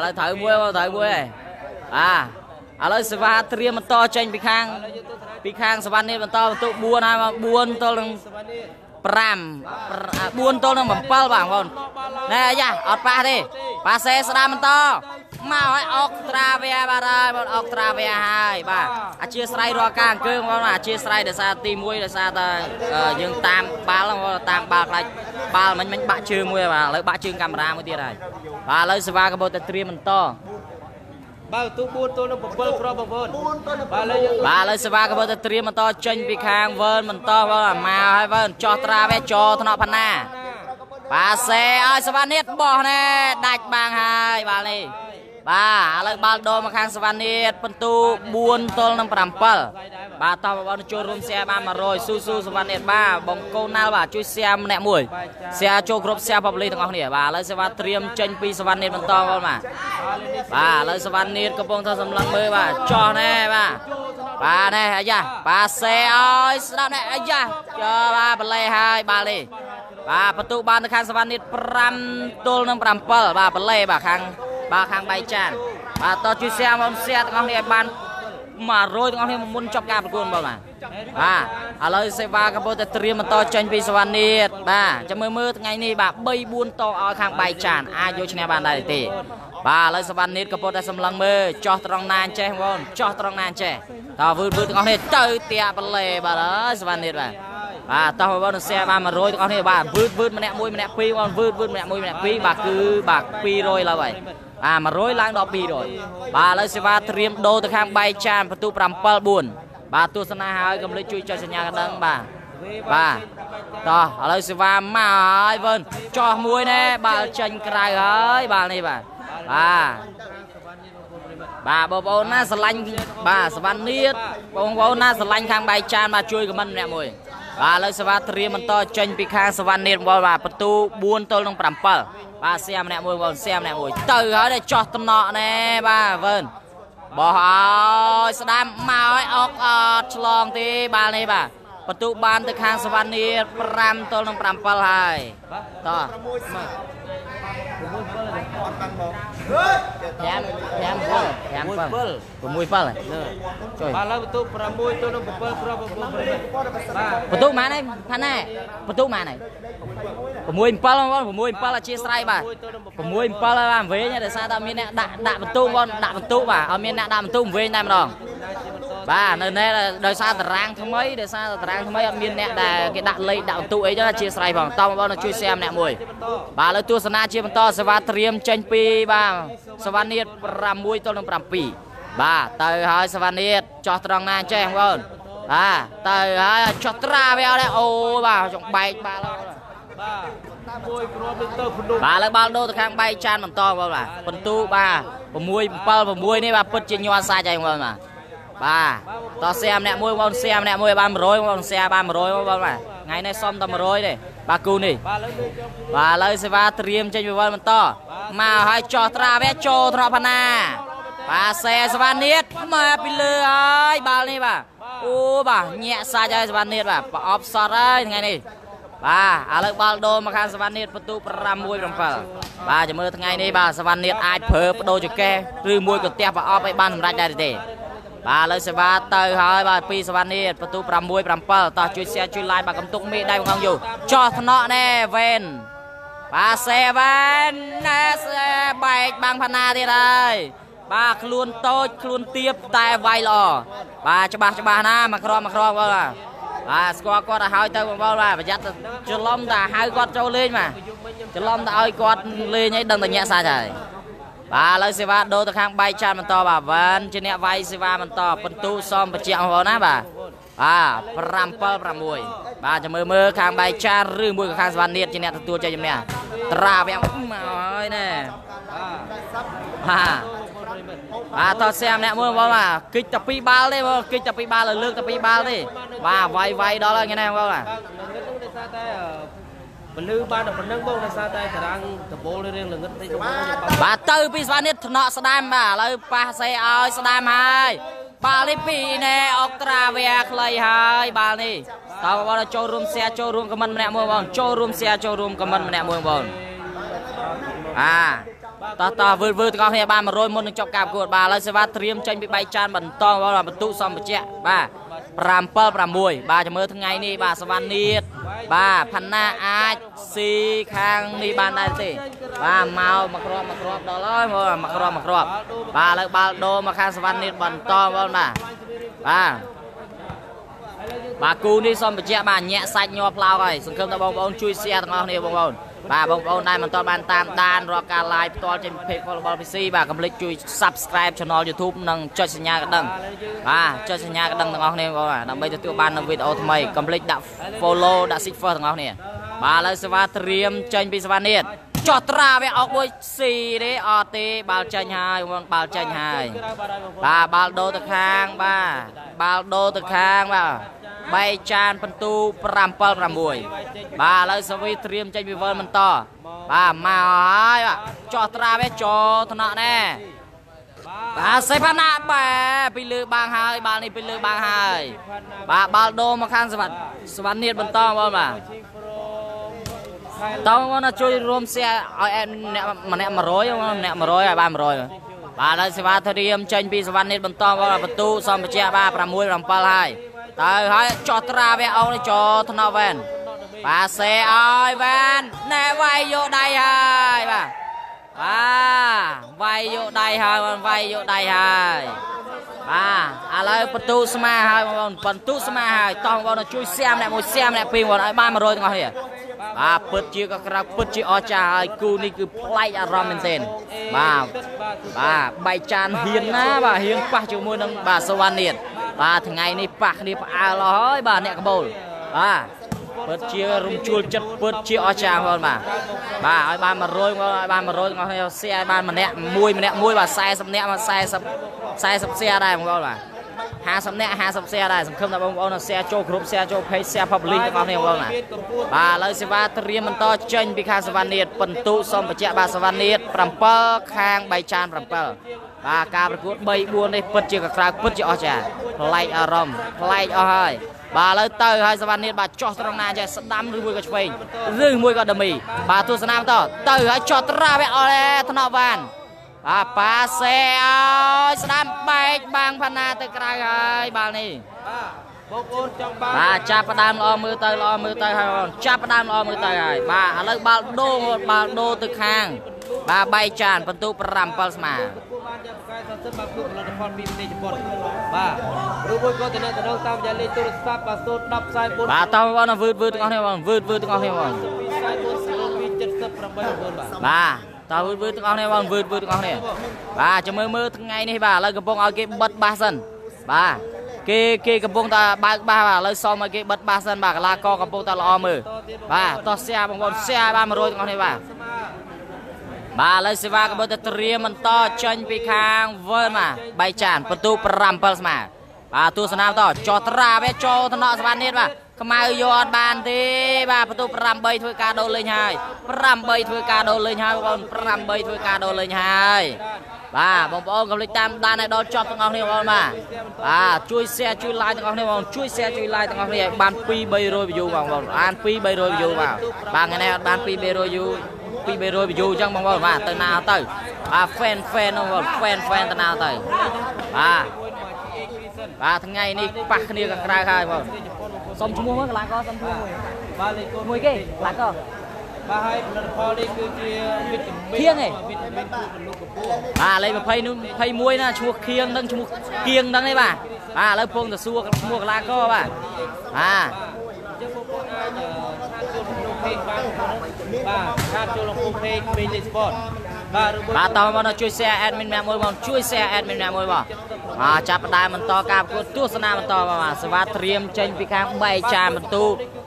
เลยถอยมวยบ่าถอยมวยบ่าเอาเลยสวาเตรียมมันต่อเจนปีข้างสวรรค์นี่มันต่อประตูบัวนะบัวตัวนึงปรำบัวตัวนึงแบบเปิลบ้างบ่นเนี่ยจ้ะออกปลาดิปลาเซสดามันต่อมาให้ออกตราเวียบ่าได้บ่นออกตราเวียให้บ่าอาชีพไรรอกลางเกินบ่นอาชีพไรเดี๋ยวซาตีมวยเดี๋ยวซาแต่ยังตามบาลบ่นตามบาลไรบาลมันบะเชิงมวยบ่าเลยบะเชิงกำราไม่ตีได้บ่าเลยสวากระโบจะเตรียมมันต่อบ่าตู้บูนตัวนั้นผมเปิลครอบผมบ่าเลยสวากระโบจะเตรียมมันต่อเจนปีข้างเวิร์นมันต่อบ่ามาให้เวิร์นจอตราเวียจอธนพันนาบ่าเซอสวานิดบ่แน่ดักบางให้บ่าเลยบ่าอะไรบาลโดมาข้างสวรรค์นี่ประตูบุญตัวน้ำปรำเปิลบ่าต่อมาวันโจรวมเสียบ้ามาโรยสู้สวรรค์นี่บ่าบงโกน่าบ่าช่วยเสียมแหนมวยเสียโจกรบเสียปอบลีต่างกันเนี่ยบ่าเลยสวรรค์เตรียมเจนปีสวรรค์นี่มันต่อมาบ่าเลยสวรรค์นี่กระโปรงท่าสำลังมือบ่าจ่อแน่บ่าแน่ไอ้ยาบ่าเสียสลับแน่ไอ้ยาจ่อบ่าเป็นไรให้บ่าเลยบ่าประตูบ้านข้างสวรรค์นี่ปรำตัวน้ำปรำเปิลบ่าเป็นไรบ่าข้างบ่าข้างใบจานบ่าต่อจุดเสียมันเสียตรงนี้บ้านมาโรยตรงนี้มันมุนจับการประกวดบ่มาบ่าเอาเลยเสวากระโบจะเตรียมมันต่อเจนปีสวรรค์นี่บ่าจะมือไงนี่บ่าใบบุญต่อเอาข้างใบจานอายุชนะบ้านได้ตีบ่าเลยสวรรค์นี่กระโบจะสำลังมือจ่อตรงนานเจ้าวอนจ่อตรงนานเจ้าต่อวืดๆตรงนี้เตยเตะไปเลยบ่าเลยสวรรค์นี่บ่าต่อวันเสียบ้ามาโรยตรงนี้บ่าวืดมันแหนมวยมันแหนปีวันวืดมันแหนมวยมันแหนปีบ่าคือบ่าปีโรยแล้วไปมาโรยล้างดอกปีโดยบ่าเลยเสวาเตรียมโดตะแคงใบจานประตูปรำเปิลบุญบ่าตัวสนาหายกำลังช่วยจัดสัญญากันดังบ่า và to ở đây và mà vâng cho muối nè bà chanh cài ấy bà này bà bố bố na sờ lanh bà sờ ban niết bố bố na sờ lanh khang bài chan bà chui của mình nè mùi bà lấy sờ ba tri mình to chanh bị khang sờ ban niết bố bà tu buôn tôi long trầm pờ bà xem nè mùi còn xem nè mùi từ ở đây cho tầm nọ nè bà vâng bỏ hỏi sờ đam màu ốc long thì bà này bàประตูบานตะคางสวรรค์นี่รำตัวลงรำปลายต่อแยมเปิลประมุยเปิลช่วยบาลประตูประมุยตัวลงเปิลประตูมาไหนท่านแน่ประตูมาไหนประมุยเปิลวันประมุยเปิลละเชี่ยไซบ่าประมุยเปิลละบ้านเว้ยเนี่ยเดี๋ยวซาตามีเนี่ยด่าประตูวันด่าประตูบ่าเอามีเนี่ยด่าประตูเว้ยได้ไหมน้องbà nơi này là đời xa rang thằng mấy đời xa rang thằng mấy miền nè là cái đạn lấy đạo tụ ấy đó là chia sẻ vòng tông bao nó chui xem nè mùi bà lấy tua sana chia vòng to savatrim tranh pi bà savaniet ram mui tôi làm ram pi bà tới hai savaniet cho tròn nè che không à tới hai cho tra veo đấy ô bà trong bay bà lo bà lấy bao đô từ khang bay chan vòng to bao là phần tu bà mui bao mui này bà bật trên nho xa chạy không mà bà to xem nè môi con xem nè môi ba rồi con xe ba rồi con này ngày nay xong tầm rồi này bà cù này bà lấy xe ba triêm trên một con to mà hai cho tra vé cho thropana bà xe xe ba niết mà bị lừa ấy bà này bà ô bà nhẹ xa chơi xe ba niết bà offshore ấy ngày này bà lấy bao đô mà khang xe ba niết bắt tu pram môi đồng phở bà chỉ mơ ngày này bà xe ba niết ai phở đô cho ke từ môi còn tép bà off ấy ban ra đây để bà lấy xe ba tới hỏi bà pi xe ba niết bắt tu pram môi pram phở ta chui xe chui lại bà cầm tung mi đây không dù cho thọ nè ven bà xe ven xe bảy bang phana đi đây bà khluôn tôi khluôn tiếp tai vai lò bà cho bà na mà kro bao là bà squat quạt là hai tay bao là bà dắt chân lông là hai quạt trâu lên mà chân lông là hai quạt lên ấy đừng là nhẹ xa trời bà lấy xe ba đô từ khang bay chan mình to bà vẫn trên nẹt vai xe ba mình to phần tu xòm và chẹo vào ná bà à pramper pramui bà cho mơ mơ khang bay chan rư mùi của khang xe ba niết trên nẹt tua chơi chấm nè tra vẹo mà ơi nè à bà to xem nè mưa bao mà kịch tập pi ba đi kịch tập pi ba là lương tập pi ba đi bà vay vay đó là nghe này không à bà từ pi ba niết nọ sđam bà lấy ba xe ơi sđam hai bà lấy pi nè octra via lấy hai bà này tao bảo là cho room comment nè mưa bao cho room comment nè mưa bao à ta vừa con he ba mà rồi môn trong cà của bà lấy xe ba triêm tranh bị bay chan bẩn to bao là bẩn tụ xong một chẹt bà pramper pramui bà cho mơ thằng ngày nè bà savaniet bà panna ai si khang nè bà này thì bà màu mặc rộp đó lối mặc rộp bà lấy ba đô mà khang savaniet bẩn to bao là bà cù đi xong một chẹt bà nhẹ sạch nho plau rồi sừng khom ta bông chui xe thằng ngon nè bông bà bông bông này mình toàn bàn tam đan rồi cả live toàn trên page follow PC bà cầm lịch chui subscribe channel YouTube nâng cho sinh nhật đăng bà cho sinh nhật đăng thằng ông này bà làm bây giờ tự ban làm video thằng mày cầm lịch đã follow đã share thằng ông này bà lấy sva triêm tranh bị sva niết cho tra về ông bôi xì đấy ot bà tranh hai bà đô từ khang bà đô từ khang bà bay chan phần tu pramper pramui bà lấy sva triêm tranh bị vân mình to bà mày cho tra về cho thằng nọ nè bà say phan nà bà bị lừa bang hai bà này bị lừa bang hai bà đô mà khang sva niết mình to không bà tao muốn là chơi room xe em nè mà rồi ba mà rồi bà lấy xe ba thôi em chơi bị svan nít bắn to vào bắn tu xong bị che ba làm muối làm palai tới hỏi cho tra về ông này cho thằng nào ven bà xe ơi ven nè vay vô đây hai bà vay vô đây hai bà lấy bắn tu xem hai bắn tu xem hai tao muốn là chơi xem nè pin vào ba mà rồi ngon hìa bà bật chia các rác bật chia ở trà hai cô này cứ play ramen tên bà bài tràn hiền á bà hiền pa chiều mua nâng bà sầu an điện bà thường ngày này pa đi pa lo hỏi bà nẹt bầu เปิดเชียร์รุมชูจัดเปิดเชียร์อาชาพอนมาบ้าไอ้บ้านมาโรยก็ไอ้บ้านมาโรยก็ให้เสียไอ้บ้านมันเนี้ยมวยว่าใส่สับเนี้ยมันใส่สับเสียได้มึงก็มาหาสับเนี้ยหาสับเสียได้สับเข้มแต่บางคนเสียโจกรุบเสียโจกเพย์เสียพับลิงก็เนี่ยมึงก็มาบ้าเลยสิว่าเตรียมมันต่อเจนพิฆาตสวรรค์เนียดปันตุสมบัติเจ้าบ้าสวรรค์เนียดปรำเปอร์คางใบชานปรำเปอร์บ้าการประกวดใบบัวในเปิดเชียร์กับคราวเปิดเชียร์อาชาไล่อารมณ์ไล่เอาให้บาเลยเตยให้สวรรค์นี่บาจอดตรงนั้นจะสตาร์มวยก็จะเป็นเรื่องมวยก็ดมีบาทุสนามต่อเตยให้จอดตราไปเอาเลยธนวัลบาปาเซอสตาร์ไปบางพนาตะกร้าให้บานี่บาจับประดามล้อมือเตยล้อมือเตยให้จับประดามล้อมือเตยให้บาเลยบาโดตึกข้างบาใบจานประตูประรำเปิลสมาบ้ารู้บุญก็จะนั่งจะนั่งตามยาลีตุลสาปาสุดนับสายบุญบ้าตามว่าน่ะวืดต้องเอาให้วันวืดต้องเอาให้วันบ้าตามวืดต้องเอาให้วันวืดต้องเอาให้บ้าจะมือทั้งไงนี่บ้าเลยกระโปรงเอาเก็บบัดบ้าสันบ้าเกระโปรงตาบ้าเลยซ้อมเอาเก็บบัดบ้าสันบ้าลากอกระโปรงตาล้อมือบ้าต่อเสียบางคนเสียบ้ามาโรยต้องเอาให้บ้าบ้าเลยสิว่ากับเตรียมมันต่อเชิญไปข้างเวิร์มาใบจานประตูประรำเปิลสมาบ้าตัวสนามต่อจอตราเวจโจธนสวรรค์นี่บ้าขมายยอดบานทีบ้าประตูประรำใบถ้วยกาโดเลยไงประรำใบถ้วยกาโดเลยไงบอลประรำใบถ้วยกาโดเลยไงบ้าบอลบอลกับลิตามด้านในโดนจอดต้องเอาเนี่ยบอลมาบ้าช่วยเสียช่วยไล่ต้องเอาเนี่ยบอลช่วยเสียช่วยไล่ต้องเอาเนี่ยบานปีใบโรยไปอยู่บอลบานปีใบโรยไปอยู่บางไงเนี่ยบานปีใบโรยอยู่ปีเบโรยอยู่จังบางว่าเตนาเตยแฟนน้องว่าแฟนเตนาเตยบ้าทั้งไงนี่ปักนี่กันใครใครบ่สมชั่วมั้งหลังก็สมชั่วมวยเก่งหลังก็เคียงไงเลยมาไพ่มวยนะชั่วเคียงดังชั่วเคียงดังเลยบ้าแล้วพงจะซัวมวยหลังก็บ้าบ้าต่อมาเราช่วยแชร์แอดมินแมวมวยบ่ช่วยแชร์แอดมินแมวมวยบ่จับได้มันต่อการประกวดตัวสนามมันต่อมาสวัสดิ์เตรียมเจนพิฆาตใบจานประตู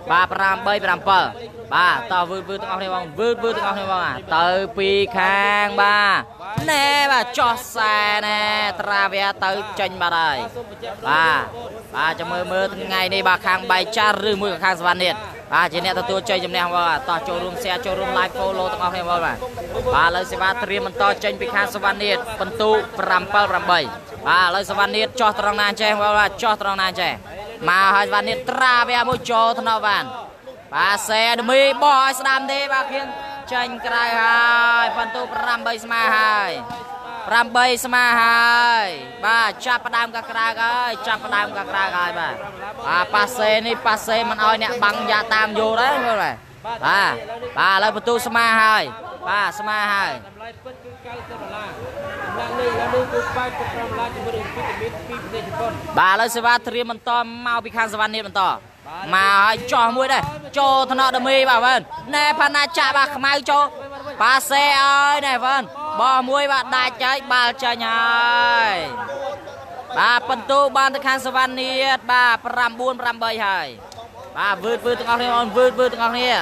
บ้าประรามใบประรามเปิลบ้าต่อวืดต้องเอาในวังวืดต้องเอาในวังเตยปีข้างบ้าแน่บ้าจอดแซ่แน่ตราเวียเตยเจนมาได้บ้าจะมือทั้งไงในบ้าข้างใบจานหรือมือข้างสวรรค์เนี่ยเจนเนี่ยตัวใจจำแนงว่าต่อโจรวมเสียโจรวมไลฟ์โฟโลต้องเอาให้ว่าบ้าเลยสิว่าเตรียมมันต่อเจนพิฆาตสวรรค์เนี่ยประตูประรามเปิลประรามใบบ้าเลยสวรรค์เนี่ยจอดตรงนั้นแจ้งว่าจอดตรงนั้นแจ้งมาให้สวรรค์เนี่ยตราเวียมุจโจธนวันบ้าเซดมีบอยสนามดีบ้าเพียงเจนไกรให้ประตูประรามใบสมาให้ประรามใบสมาให้บ้าจับประดามกระไรให้จับประดามกระไรให้บ้าปัสเซนี่ปัสเซมันเอาเนี่ยบังยาตามอยู่ได้เมื่อไหร่บ้าเลยประตูสมาให้บ้าสมาให้บ้าเลยสิว่าเตรียมมันต่อเมาพิฆาตสวรรค์นี่มันต่อมาให้จ่อมวยได้โจธนดมีบ่าวเพิ่นในพนาจ่าบ่าขมายโจปาเซเอ้ยในเพิ่นบ่อมวยบ่าได้ใจบ่าใจใหญ่บ่าประตูบ้านตะคันสวรรค์นี่บ่าประรำบุญประรำใบให้บ่าวืดต้องเอาเนี่ยวืดต้องเอาเนี่ย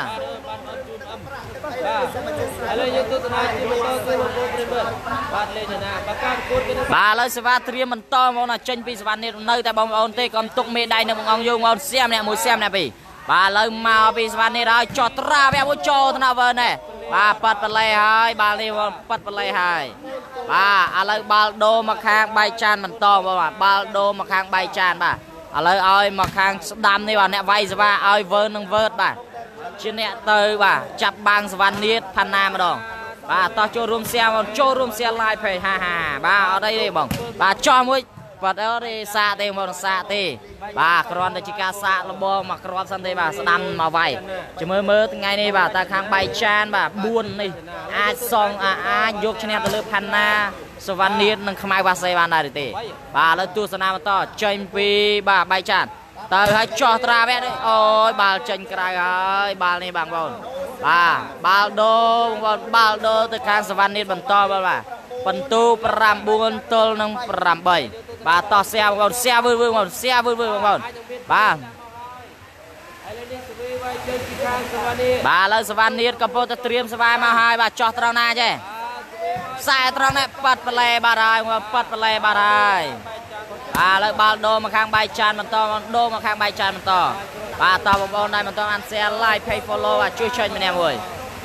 บ้าเลยสวัสดิ์เตรียมมันต่อมานะเจนปีสวรรค์เนี่ยเนยแต่บอมเอาเตะกอมตุกเมได้เนี่ยมึงเอาโยงเอาเสียมเนี่ยมวยเสียมเนี่ยปีบ้าเลยมาปีสวรรค์เนี่ยเราจอดตราไปเอาโจธนาเวิร์นเนี่ยบ้าปัดไปเลยให้บ้าเลยปัดไปเลยให้บ้าอะไรบ้าโดมาค้างใบจานมันต่อมาบ้าโดมาค้างใบจานบ้าอะไรเอามาค้างดำนี่บ้าเนี่ยไว้สบายเอาเวิร์นนึงเวิร์นบ้าชินเนี่ยเตยบ่าจับบางสวรรค์นี่พันนามาดองบ่าต่อโจรวมเสียลายเพย์ฮ่าบ่าเอาได้เลยบ่งบ่าจอมวยปัดเอาได้ซาเตบ่งซาเตบ่ากรอนตะจิกาซาลบองมากรอนสันเตบ่าสนั่นมาไวจะมือไงนี่บ่าตาข้างใบจานบ่าบุญนี่อาซองยกชินเนี่ยตะเลือพันนาสวรรค์นี่นั่งขมายว่าเซวันได้ตีบ่าแล้วตัวสนามต่อเจมปีบ่าใบจานเตยให้จอตราเวดโอ้ยบาลเจนไกรให้บาลนี่บางบอลบาลโดตะข้างสวรรค์นี่มันต่อบอลว่าประตูประรำบุญตลนังประรำใบบาต่อเสียบอลเสียบื้อบอลเสียบื้อบอลบา บาเลยสวรรค์นี้ก็พอจะเตรียมสบายมาให้บาจอดตรงนั้นใช่ใส่ตรงนั้นปัดไปเลยบาได้ปัดไปเลยบาได้บาเลยบาโดมาข้างใบจานมันต่อโดมาข้างใบจานมันต่อบาต่อบบอลได้มันต่ออันเซลไลค์เพย์ฟอลโล่ช่วยเชิญมาแนวเลย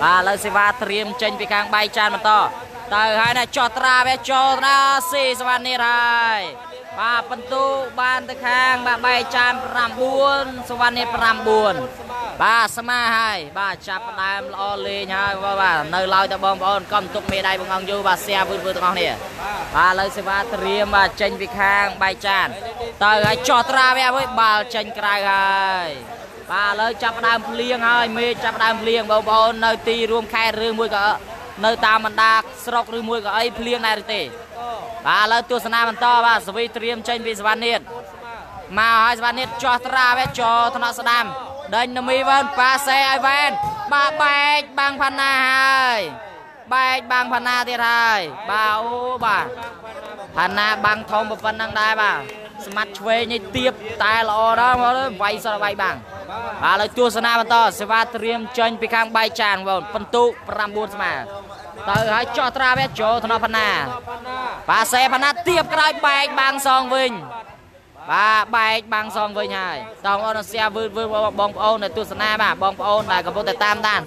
บาเลยสิบาเตรียมเชิญไปข้างใบจานมันต่อแต่ให้นะจอดตราไปจอดนะสี่สวรรค์นี้ได้บาประตูบ้านตะแคงบาใบจานปรำบุญสวรรค์นี้ปรำบุญบาสมาให้บาจับได้มันอลีนะว่าบาในเราจะบอลบอลก้มตุกเมได้บังองอยู่บาเสียพื้นพื้นตรงนี้บาเลยสิบาเตรียมบาเชิญไปข้างใบจานแต่ให้จอดตราไปบาเชิญไกลให้บาเลยจับได้เปลี่ยงให้มีจับได้เปลี่ยงบอลบอลในตีรวมแค่เรื่องมวยก็ในตามันดาสรอกหรือมวยก็ไอ้เพลียงนายตีบาเลยตัวสนามันต่อว่าสวีเตรียมเชิญวิสวรรณิตมาให้สวรรณิตจอตราเวจอธนสดามเดินมีเวินปาเซไอเวนบาเบกบางพันนาให้เบกบางพันนาที่ไรบาโอบาพันนาบางทองบุปผนังได้บาสมัดเวนี่เตียบตายหล่อร้องเลยไวสระไวบางบาเลยตัวสนามันต่อสวาเตรียมเชิญไปข้างใบจานวนประตูประมุนสมาต่อให้จอตราเวจโจธนพนาปาเซพนาเตียบกระไรเบกบางซองวิญบาเบกบางซองวิญไงต้องออนเซียวิญวิญบองโอนในตัวสนาบ้าบองโอนไปกับโบแต่ตามด้าน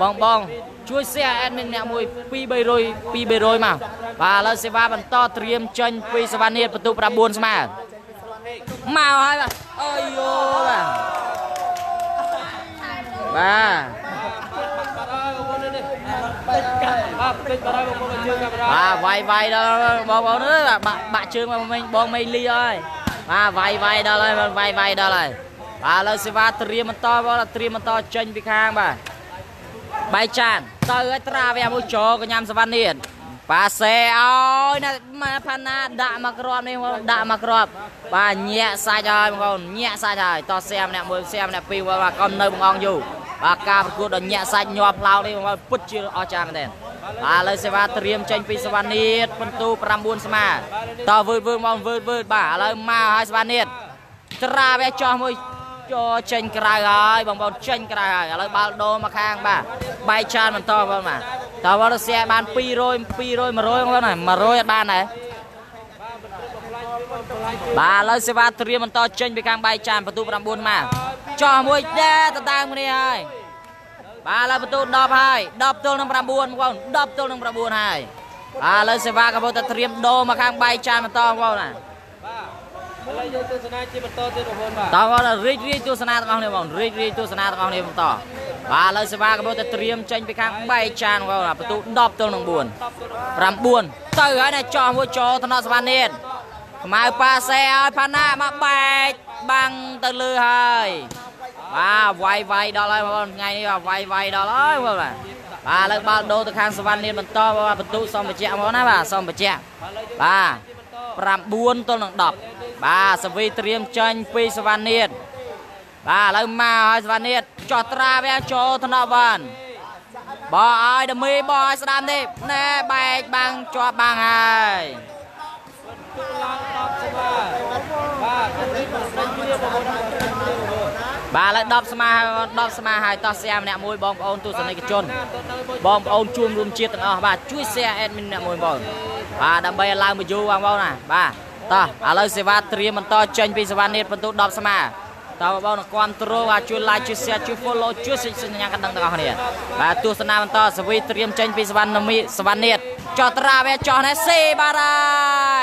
บองบองช่วยเซียแอดมินเนี่ยมวยปีเบโรยมาบาเลยเซวามันต่อเตรียมเชิญปีสวรรค์เนี่ยประตูประมุนสมามาให้บ้าโอ้ยบ้าบ้าvay đó bong bong nữa là bạn trường mà mình bong mình ly rồi mà vay đó rồi vay đó rồi bà lơ siva triệt mặt to bao là triệt mặt to chân bị khang bà bay tràn tới cái tra về môi trường của nhám siva niên bà xe ơi nè mà pana đã mặc rộp này đã mặc rộp bà nhẹ sai rồi bong bong nhẹ sai rồi to xem nè pin và con nơi bong bong dù bà ca một cuộc đòn nhẹ sai nhòp lao đi bong bong put chưa ao tràn cái đènบาเลยเซวาเตรียมเชิญปีสวรรณิตประตูประมุนสมาต่อวืดวืดมองวืดวืดบาเลยมาให้สวรรณิตตราเวจอมวยจอเชิญกระไรบางบางเชิญกระไรเลยบาโดมาข้างบ้าใบชานมันต่อบ้างมาต่อว่าเราเสียบานปีโรยมาโรยกันหน่อยมาโรยบ้านไหนบาเลยเซวาเตรียมมันต่อเชิญไปข้างใบชานประตูประมุนมาจอมวยเด้ตะตังมันนี่บาเลยประตูดอบให้ดอบตัวหนึ่งประบุนว่าดอบตัวหนึ่งประบุนให้บาเลยเซวากับโบตเตรียมโดมาข้างใบจานมันต่อว่าน่ะต่อว่าน่ะรีตัวสนาต่างเนี่ยว่ารีตัวสนาต่างเนี่ยมันต่อบาเลยเซวากับโบตเตรียมเชิญไปข้างใบจานว่าน่ะประตูดอบตัวหนึ่งบุญประบุนต่อให้ในจอมวัวโจธนสวรรณินมาปาเซอพานามาใบบังตะลือให้bà vay đó là ngay đi bà vay đó là bà lấy ba đô từ khang svan liên mình to bà bật tụ xong bật chẹt món á bà xong bật chẹt bà làm buôn tôi nặng đập bà svi triêm chân pi svan liên bà lấy ma svan liên cho tra ve cho thằng nào vần bỏ ai đầm mi bỏ ai svan đi nè bài bang cho bang aiบาเลยดอบสมาให้ต่อเสียมเนี่ยมวยบอลบอลตัวสนิทกับชนบอลบอลชุ่มรวมเชียร์ต่างบาช่วยเสียเอ็ดมินเนี่ยมวยบอลบาดับเบิลลายมือจูบอลบอลนะบาต่ออะไรเสียบาเตรียมมันต่อเชิญปีสวรรณิตประตูดอบสมาต่อบอลความตรงบาช่วยไล่ช่วยเสียช่วยฟอลโล่ช่วยสิ่งสิ่งอย่างกันต่างๆเนี่ยบาตัวสนามมันต่อสวีเตรียมเชิญปีสวรรณิตมีสวรรณิตจอตราเวจอเนสซีบาได้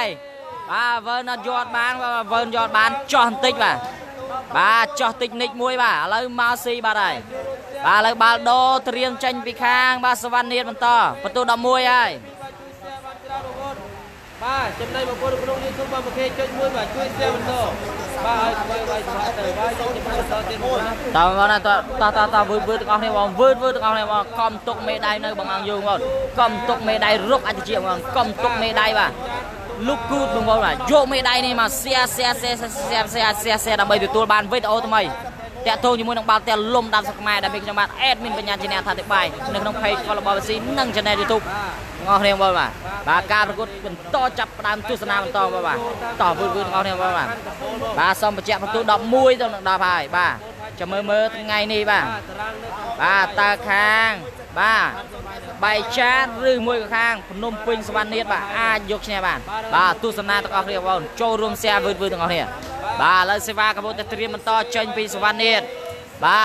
บาเวิร์นยอดบ้านบาเวิร์นยอดบ้านจอติ๊กบาบาจอติกนิกมวยบาเลยมาซีบาได้บาเลยบาโดเตรียมเชิญไปข้างบาสวรรณิตมันต่อประตูดอกมวยไอ้บาจำได้บางคนคนนี้ซุปบาประเภทเชิญมวยบาช่วยเสียมันต่อบาไว้ไว้สบายแต่ไว้ต้องจะไปต่อเต็มนะต่อมาหน้าต่อวืดตะกองในวงวืดตะกองในวงคอมตุกเมได้ในบางอังยูงอนคอมตุกเมได้รุกอันเจียงอนคอมตุกเมได้บาลูกกูมึงบอกว่าโยมไม่ได้นี่มาเสียดับเบิลยูทูบบ้านเวทโอทำไมแต่โทรอยู่มือน้องบาลแต่ลมดำสักไม้ดับเบิลจังหวัดแอดมินปัญญาจีเนียร์ถ่ายติดไปหนึ่งน้องเพย์คอลบอลซีนั่งจีเนียร์ยูทูบงอเทียมบอกว่าบาการประกวดเป็นต่อจับตามทุสนามันต่อบอกว่าต่อพื้นงอเทียมบอกว่าบาซอมประเจประตูดอกมุ้ยตรงดอกพายบา จะเมื่อเมื่อไงนี่บ้างบ้าตาคางบ้าใบชาหรือมวยคางพนมปิงสวรรค์นี่บ้าอายุเช่นบ้านบ้าตู้สำนักตะกอกเรียกว่าโจรวมเสียวุ่นวุ่นตะกอกเนี่ยบ้าเลิศเสวากระโบตเตรียมมันต่อเชิญปีสวรรค์นี่บ้า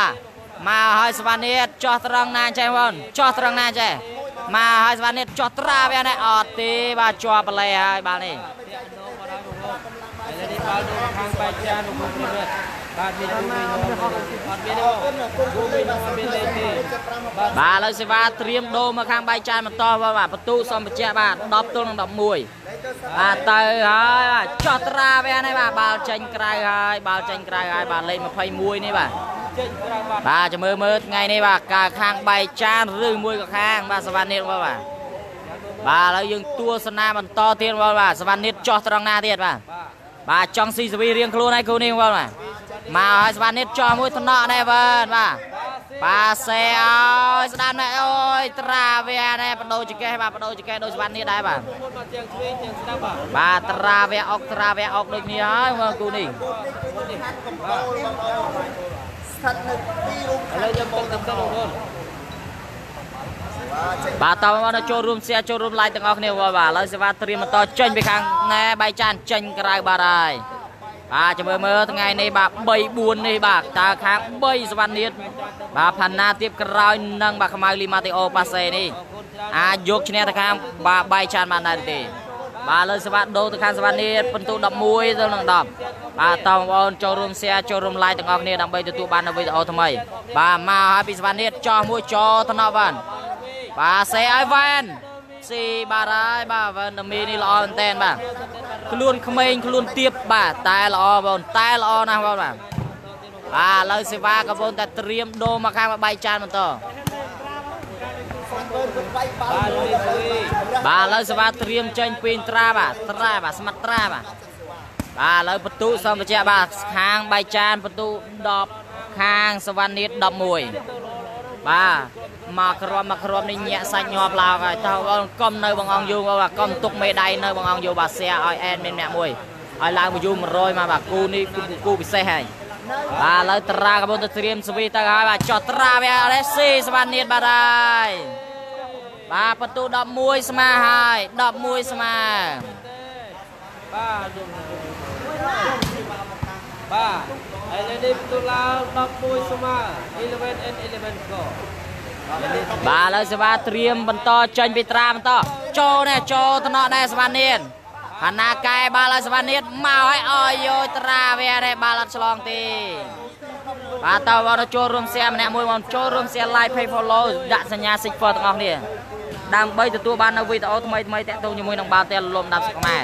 มาหอยสวรรค์นี่จอดตรังนานใจวันจอดตรังนานใจมาหอยสวรรค์นี่จอดตราไปนะอดตีบ้าจอดไปเลยบ้านี่บาลสิวาเตรียมโดมาข้างใบจานมันต่อว่าประตูสองประเจบาดอบตัวลงดอกมวยบาเตยหายจอดราไปในบาเจนไกรหายบาเจนไกรหายบาเล่นมาไพ่มวยนี่บาจะมือมือไงนี่บากาข้างใบจานหรือมวยกับข้างบาสวรรค์นี่บาแล้วยังตัวสนามันต่อเทียนว่าสวรรค์นี่จอดตรงหน้าเทียนบาจังซีสวีเรียงครูในครูนี่ว่ามาหอยสวรรค์นี่จอมวยถนอมได้เวิร์นว่าบาเซอสดานได้โอ้ยตราเวียได้ประตูจิกเก้บาประตูจิกเก้โดยสวรรค์นี่ได้บาตราเวียออกตราเวียออกดึกนี่ฮะว่าครูนี่บาตาวนาโจรวมเสียโจรวมลายต่างออกเนี่ยว่าแล้วสิว่าเตรียมมาต่อเจนไปข้างแน่ใบจานเจนกลายบารายบาจะเมื่อเมื่อทั้งไงในบาใบบุญในบาตาข้างใบสวรรค์นิดบาพันนาเทียบกลายนั่งบาขมายลิมาติโอปาเซนี่อายุชนะตาข้างบาใบจานมานาดีบาเลยสวัสดิ์โดตะข้างสวรรค์นิดประตูดับมวยตัวหนึ่งดับบาตาวนาโจรวมเสียโจรวมลายต่างออกเนี่ยดังใบจะตัวบานเอาไปเอาทำไมบามาให้ปีสวรรค์นิดจ่อมวยจ่อถนอมวันบาเซอเวนสีบาร้ายบาเวนมีนี่ล้อมันเต้นบ้างคลุนขมิ้นคลุนเตียบบ้าตายล้อบอลตายล้อนะบ้างบ้าเลยสิบ้ากระโปรงแต่เตรียมโดมาข้างมาใบจานมันต่อบ้าเลยสิบ้าเตรียมเจนปีนตราบ้าตราบ้าสมัตตราบ้าบ้าเลยประตูสองประเจบ้าข้างใบจานประตูดอกข้างสวรรค์นิดดอกมวยบ้ามากรวมนี่เงี้ยสัญญาเปล่าไงเท่ากับก้มเนยบางองยูว่าก้มตุกไม่ได้เนยบางองยูบาเซียไอแอนเป็นแม่มวยไอลางมายูมาโรยมาแบบกูนี่กูไปเซ่ให้บาเลยตรากระโบนเตรียมสวีตาไงบาจอดตราไปเลสซี่สวรรค์นิดบาได้บาประตูดอกมวยสมาไฮดอกมวยสมาบาไอเลดี้ประตูลาวดอกมวยสมา11 and 11 goบาเลยสิว่าเตรียมบรรทอเจนปิตราบรรทอโจเนี่ยโจถนอมได้สวรรค์นิดพันนากายบาเลยสวรรค์นิดมาให้ออยโยตราเวียได้บาลัดฉลองตีบาตาวรโจรวมเสียมเนี่ยมวยมันโจรวมเสียไลฟ์เพย์ฟอลโล่ดัชญาสิกฟอร์ตงอกเนี่ยดามใบจะตัวบ้านเอาไว้แต่เอาทำไมแต่ตัวยังมวยน้องบาเตลลมดำสักแม่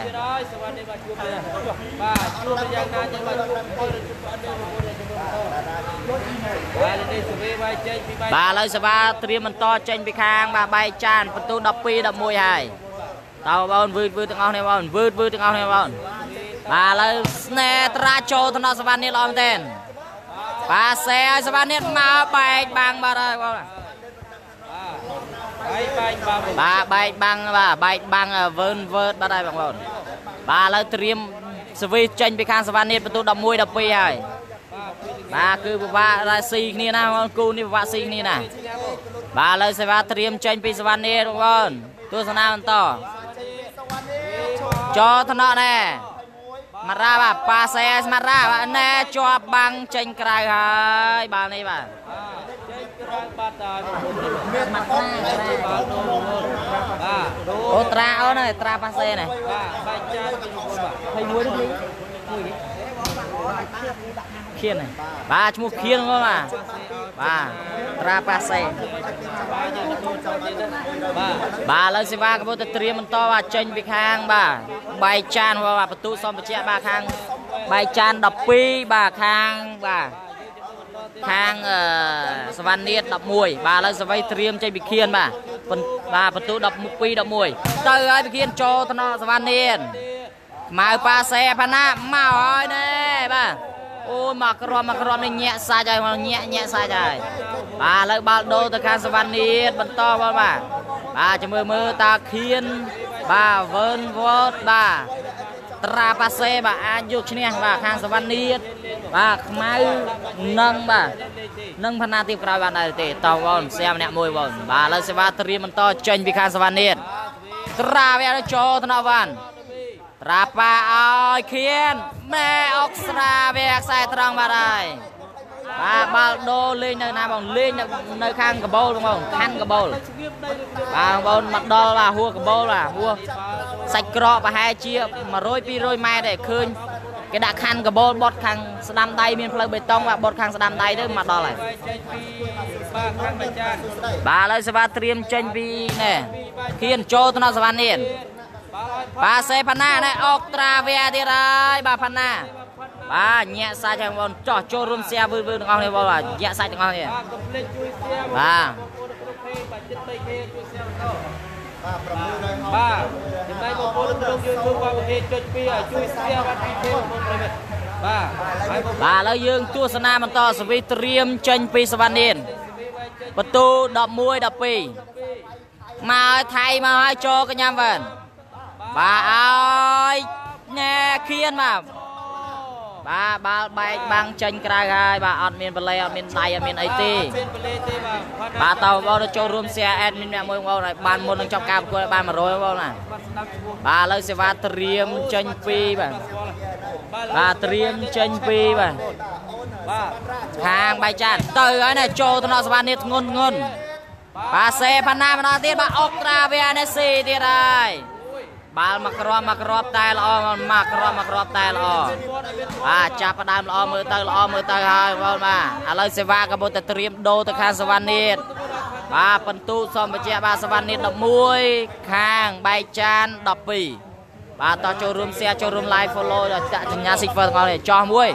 บาเลยสบายเตรียมมันต่อเจนไปข้างบาใบจานประตูดับปีดับมวยให้เต่าบอลวืดตั้งเอาในบอลวืดตั้งเอาในบอลบาเลยเนตราโจธนสวรรค์นี่ลอมเต้นบาเซอสวรรค์นี่มาใบบางบาเลยบาใบบางบาใบบางวืดบาได้บางบอลบาเลยเตรียมสวีเจนไปข้างสวรรค์นี่ประตูดับมวยดับปีให้บาคือว่าราศีนี่นะกูนี่ว่าศีนี่นะบาเลยสวาเตรียมเจนปีสวรรค์นี่ทุกคนตัวสนามต่อจอถนอมแน่มาราบปาเซสมาราบแน่จอบังเจนไกรหายบานี่บาโอตราเอาหน่อยตราปาเซหน่อยบาชมุกเขียนก็มาบาราปาเซบาเลยสิว่ากระโปรงเตรียมมันต่อว่าเจนไปข้างบาใบจานว่าประตูสองประเจบาข้างใบจานดับปีบาข้างบาข้างสวรรค์นิดดับมวยบาเลยสวายเตรียมเจนไปเขียนบาประตูดับปีดับมวยเตยไปเขียนโจธนสวรรค์นิดมาปาเซพนามาหอยเน่บาโอ้มากรอมนี่เงี้ยซาใจมาเงี้ยซาใจบาเลยบาโดตะการสวรรค์นี่บรรทอว่าบาจะมือตาเขียนบาเวิร์นวอดบาตราปาเซบาอายุชเนียบาข้างสวรรค์นี่ và mai nâng bà nâng phần nào tiếp ra bạn này thì tàu còn xem nẹt môi bẩn bà lên xe ba tri mình to trên vì khán giả nền ra về nó cho thằng bạn ra ba ơi khiến mẹ ốc ra về sai trang bà này bà bao đô lên nơi nào bằng lên nơi khang cà bô đúng không khang cà bô bà bô mặt đô là hua cà bô là hua sạch cọ và hai chia mà rối pi rối mai để khơi cái đặc khăn cả bột bột khăn đam tay miền phơi bê tông và bột khăn đam tay đấy mặt đó này bà lấy xe ba triêm trên pi nè khiên cho tụi nó xe ba nền bà xe panna này ultra ve đi rồi bà panna bà nhẹ sai thằng bọn trò cho run xe vươn vươn ngon này bọn là nhẹ sai thằng ngon này bà bà hiện nay có bốn đồng dương qua một cái chơi bia chơi xe và đi thêm một người mệt bà lấy dương tua sana mình to vì triêm chân pi savanin bật tu đập muôi đập pi mà thay mà hai cho cái nhám vần bà ơi nè khiên mà bà bay băng chân cài gai bà admin play admin tay admin it bà tàu vào cho room xe admin mẹ môi vào này bàn một đường trong cam của bà mà rồi vào này bà lấy xe ba triêm chân pi bà triêm chân pi hàng bài chán từ cái này cho tụi nó sẽ bàn nít ngôn ngôn bà xe pan nam nó tiếp bà ultra vnc tiếp đây bà mặc rộp tay lọ mặc rộp tay lọ bà chạp bà đàm lọ mơ tơ hơi vâng bà à lời xe va gặp bộ tờ triêm đô tờ khang xe văn nít bà phần tu xong bà chẹ bà xe văn nít đập mũi khang bay chan đập bì bà to cho room xe cho room live follow là chẳng nhà xích phần ngon để cho mũi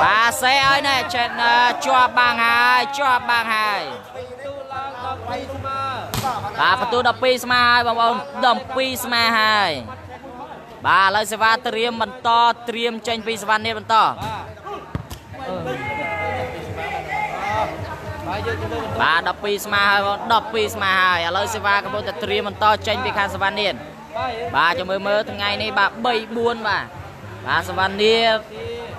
bà xe ơi này chuyện cho bằng hai cho bằng hai bàประตูดับปีสมาให้บ่าวดับปีสมาให้บ่าเลยเสวาเตรียมมันต่อเตรียมเจนปีสวรรค์เนี่ยมันต่อบ่าดับปีสมาให้บ่าวดับปีสมาให้เลยเสวากระโปรงจะเตรียมมันต่อเจนปีคานสวรรค์เนี่ยบ่าจะมือมือทั้งไงนี่บ่าใบบุญบ่าบ่าสวรรค์เนี่ย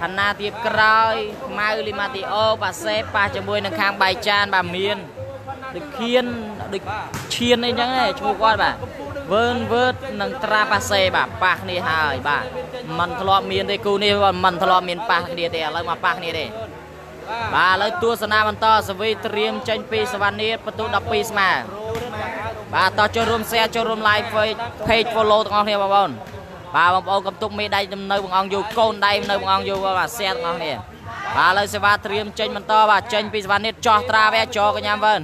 พันนาทีกรอยมาอุลิมาติโอบ่าเซป้าจะมวยหนึ่งคางใบจานบ่าเมียนดึกเขียนดึกเชียนไอ้ยังไงชูก้อนแบบเวิร์นเวิร์ดนังตราปาเซ่แบบปากนี่หายแบบมันทะเลาะมีนได้กูนี่ว่ามันทะเลาะมีนปากเดียแต่เลยมาปากนี่เด้บ่าเลยตัวสนามมันต่อสวีเตรียมเจนปีสวรรค์นี่ประตูดับปีสมาบ่าต่อโจรมแซ่โจรมไลฟ์เพจฟอลโล่ต้องเอาเนี่ยบ่าวบ่าวกำตุกมีได้เนยบังออนอยู่โกนได้เนยบังออนอยู่ว่าแซ่ต้องเอาเนี่ยบ่าเลยเสวาเตรียมเจนมันต่อว่าเจนปีสวรรค์นี่จ่อตราแว่จ่อกันยามเวิร์น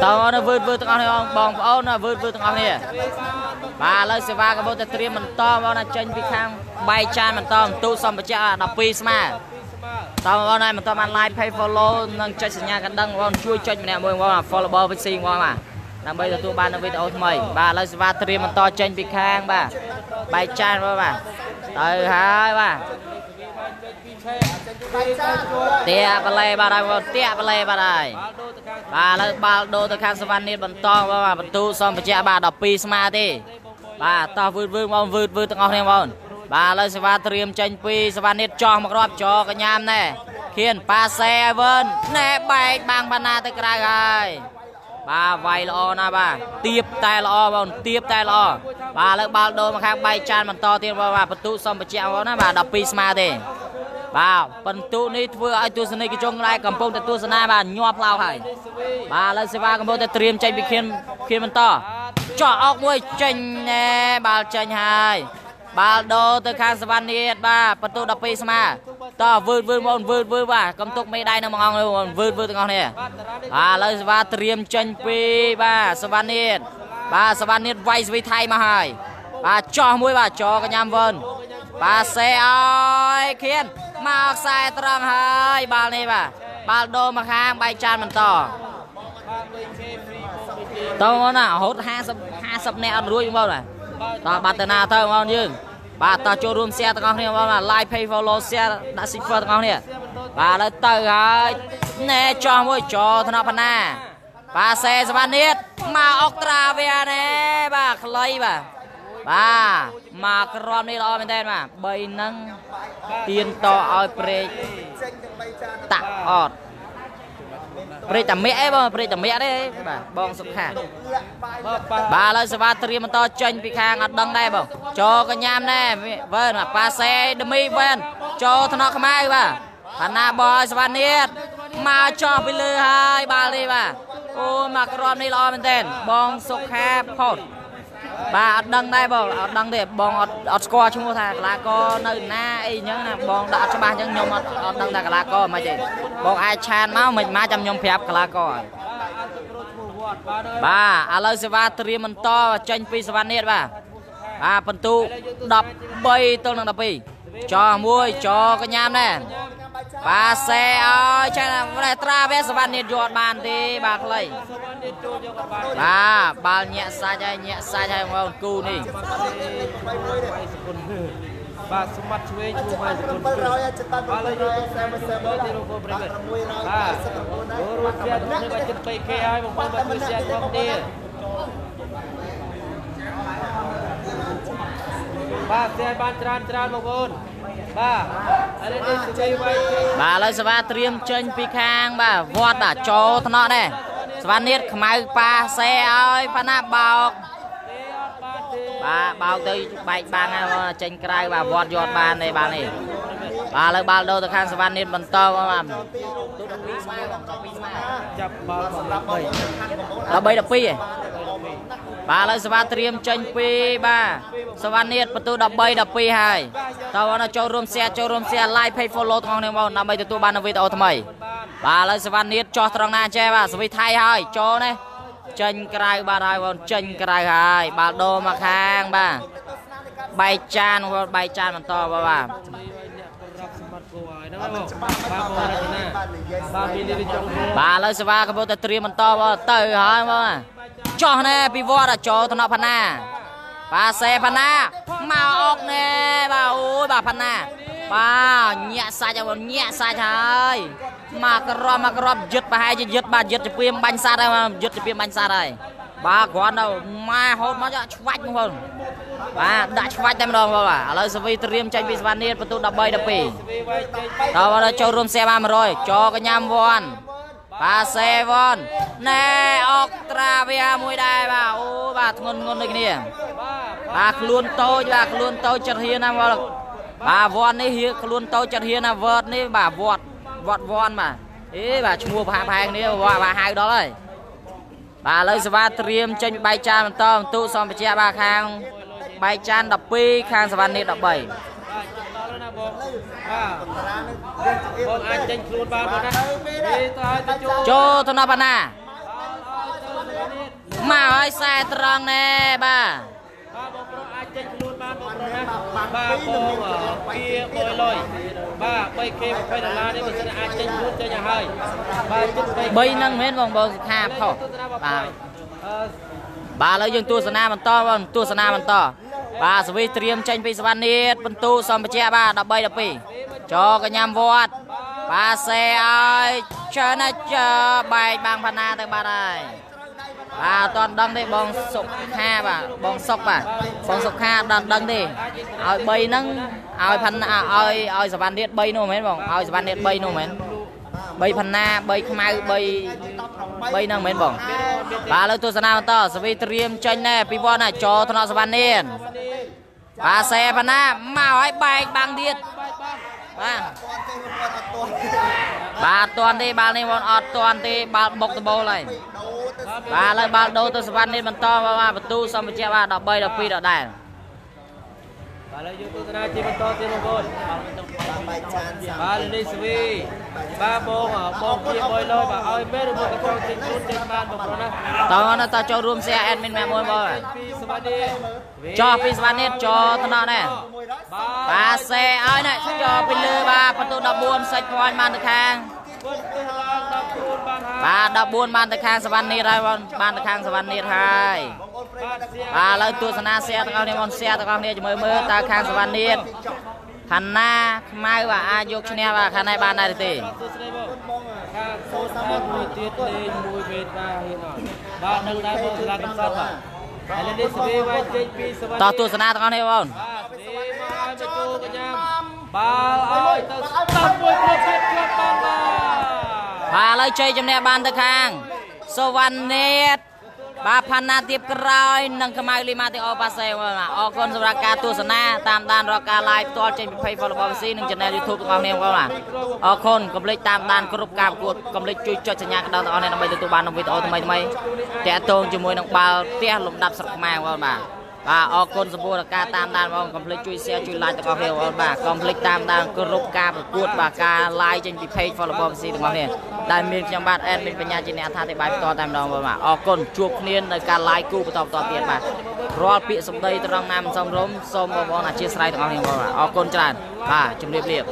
tao nó vượt vượt ngon không bóng ôn là vượt vượt ngon nè bà lấy xe ba cái bộ trim mình to vào là chân bị khang bay chan mình to tu xong bị chẹt đập pi mà tao vào này mình to man like pay follow nâng chơi sinh nhà cánh đăng vào chui chơi mình nè mày vào follow ball với xin qua mà làm bây giờ tụi ban nó video mày bà lấy xe ba trim mình to chân bị khang bà bay chan vào bà từ hai bà tia bên này bà đây tia bên này bà đây bà lấy đồ từ khang sơn nít mình to vào mình tu xong bị chẹt bà đập pi mà đi bà tao vươn vươn vào vươn vươn tao ngon em vào bà lấy xe ba triêm chân pi xe ba nít cho một rộp cho cái nhám này khiến ba xe vươn nè bay bang banana tới cái này bà vay lo na bà tiếp tay lo vào tiếp tay lo bà lấy bao đôi mà khác bay chan mình to tiền vào bà phần tu xong bị chẹt vào nó bà đập pi mà đi bà phần tu này vừa ai tu sơn này cái chung lại cầm bông để tu sơn này bà nhọp lao hài bà lấy xe ba cầm bông để triêm chân bị khiến mình to cho ốc môi chân nè bà chân hai bà đô từ khang svanit bà phần tu đập pi mà to vươn bà cầm tục mấy đây nó mong ngon vươn ngon nè bà lấy xe ba triêm chân pi bà svanit vay với thay mà hài bà cho môi bà cho cái nhám vân bà xe ơi khiến mà sai trăng hai bà này bà đô mà khang bay chan mình to tao nào hốt hai sập nè ăn ruồi bao này tao bạt tao nào tao bao nhiêu bà tao cho room xe tao không hiểu bao là like pay follow xe đã ship tao không hiểu bà lại tao gái nè cho mỗi cho thằng nào pan nè bà xe span nít mà ultra về nè bà lấy bà bà mà còn đi lo bên đây mà bay nâng tiền to ở pre tạ ọtเปรตแต่เมียได้บ่บองสุขะบ่าเลยสบายเตรียมมันต่อเจนพิฆาตอัดดังได้บ่โจก็ยามแน่เว้นปลาเซดมีเว้นโจธนกขมายบ่พันนาบอยสบายเนียดมาจอไปเลยให้บ่าเลยบ่โอ้มากรอมนี่รอเป็นเต้นบองสุขะพอดบ่าอัดดังได้บ่อัดดังเด็บบองอัดสกอร์ชั่วโมงทางลาโก้หนึ่งหน้าไอ้เนี้ยนะบองอัดสบายยังยมอัดดังได้ลาโก้มาจีบอกไอชานมาเหม็นมาจำยมเพียบกลาก่อนบ่าอะไรสวาตรีมันโตเจนปีสวานิดบ่าประตูดับใบต้นดับใบจอมวยจอก็ยามแน่บ่าเซอใช่ไหมตราเวสวานิดยอดบานดีบ่าเลยบ่าบาลเนี่ยซาใจของเราคู่นี่บ้าสมัติช่วยชูมาจุดบ้าเลยจุดบ้าเลยจุดบ้าเลยจุดบ้าเลยจุดบ้าเลยบ้าโอ้โหเสียดายเลยจุดไปแค่ไอ้ผมบ้าไปเสียดายดีบ้าเสียบ้านจานมาบนบ้าอะไรได้สบายไว้บ้าเลยสบายเตรียมเชิญปีค้างบ้าวอดบ้าโจทนอแน่สวรรค์นิดขมายปลาเสียไอ้พนักบ่าวbà bao tới bảy bang trên cây bà vọt giọt bàn này bà này bà lấy bao đâu từ khang svan nên bận to mà là bay đập phi bà lấy svan tiêm trên phi bà svan nên bận tu đập bay đập phi hai tao nó cho room xe like pay follow thằng này bao năm bay từ tu ban về tao thằng mày bà lấy svan nên cho thằng na che bà svi thay hai cho nàyเจนกลายบาราวันเจนกลายหายบาโดมาค้างบ้าใบจานมันต่อบ้าบาเลยสบายกับพวกตะตรีมันต่อบ้าเตยหายบ้าจ่อแน่พี่วอดจ่อธนพันนาบาเซพันนามาออกแน่บ้าโอ้บ้าพันนาบ้าเนี่ยสายจะวันเนี่ยสายหายมากรอบยึดไปให้ยึดบ้านยึดจะเปลี่ยนบัญชาได้มายึดจะเปลี่ยนบัญชาได้บ้าก่อนเราไม่โหดมันจะชวัดมึงคนบ้าได้ชวัดเต็มดวงบ้าอะไรสวีเตรียมใจวิสวานีประตูดับใบดับปีเราเราโจรมเซบามารอยโจกันยามวันบ้าเซวันเนออกตราเวียมวยได้บ้าโอ้บ้าทงงงเลยเนี่ยบ้าคลุนโตบ้าคลุนโตจัดเฮียนะบ้าวันนี้เฮียคลุนโตจัดเฮียนะเวิร์ดนี่บ้าวอดวอนมาเอ๊ะบ่าชมัวพายนี่บ่าหายดอเลยบ่าเลยสบายเตรียมเจนใบจานมันต่อตู้ซอมไปเชียบ่าข้างใบจานดับปีข้างสวรรค์นี่ดับใบโจธนพันนามาไอ้สายตรองแน่บ่าบ้าโป่เปียบ่อยลอยบ้าไปเค็มไปดาราเนี่ยมันจะอาจจะยุดจะยังไงบ้าจุดไปใบนั่งเม้นวงบอลขาบเขาบ้าเลยยังตัวสนามมันต่อบ้าตัวสนามมันต่อบ้าสวีเตรียมเจนไปสวรรค์นี่ประตูซอมไปเชียบ้าดับใบดับปีโจกันยามวอดบ้าเซอเชนะเจอใบบางพนาแต่บ้าได้บ่าตอนดังได้บองสุกห้าบ่าบองสุกห้าดังดิเอาใบนั่งเอาพันเอาสวรรค์เด็ดใบนู่นไหมบ่เอาสวรรค์เด็ดใบนู่นไหมใบพันนาใบขมายใบนั่งไหมบ่บ่าแล้วตัวสนามต่อสวีเตรียมเจนแน่ปีบอลน่ะจอธนสวรรค์เด่นบ่าเซพันนามาไว้ใบบางเด็ดบ่าตอนที่บ่านี่บอลอดตอนที่บ่าบกตะโบเลยบ่าเลยบ่าโดนตัวสวรรค์นี่มันต่อว่าประตูซอมเชียบ่าดอกใบดอกปีดอกแดงบ่าเลยยูทูบนาจีมันต่อที่มันบนบ่าเลยสวีบ่าโบงเพียบอยเลยบ่าเอาเมรุมันก็ต้องติดชุดติดบ้านบอกเรานะตอนนั้นตาโจรวมเสียแอดมินแม่มวยบ่จอปีสวรรค์นี่จอตอนนั้นบ่าเซไอ้เนี่ยจอไปเลยบ่าประตูดอกบัวใส่ควันมาตะแคง บาลลอยตัวสนาตัวนี้ว่าบ้านตะคางสวรรค์เนตบาพันนาเตียบกระไรนังขมายลิมาติโอปาเซว่าออกคนสำหรับการตัวสนาตามด้านรอการลายตัวเจมีไฟฟอลบอลซีนึงจะได้ยูทูบตัวนี้ว่าออกคนกำลังตามด้านกรุ๊ปการกวดกำลังจุยจัดสัญญาดาวตะออนในน้ำใบตัวบ้านน้ำใบตัวตัวใบตัวใบแต่ตรงจมูกน้องบาลเตี้ยหลุมดับสักแมงว่าบ้าออกคนสมบูรณ์ การตามด้านกรุ๊ปการกวดว่าการลายเจมีไฟฟอลบอลซีตรงนี้ได้มีจังหวัดแอนเป็นปัญญาจินเนธาติบายต่อตามน้องว่าออกคนจุกเนียนในการลายกู้ประตอบต่อเปลี่ยนไปรอดปีสมเด็จตรงน้ำสมรมสมบูรณ์งานเจสไรตรงนี้ว่าออกคนจานบ้าจุ่มเรียบ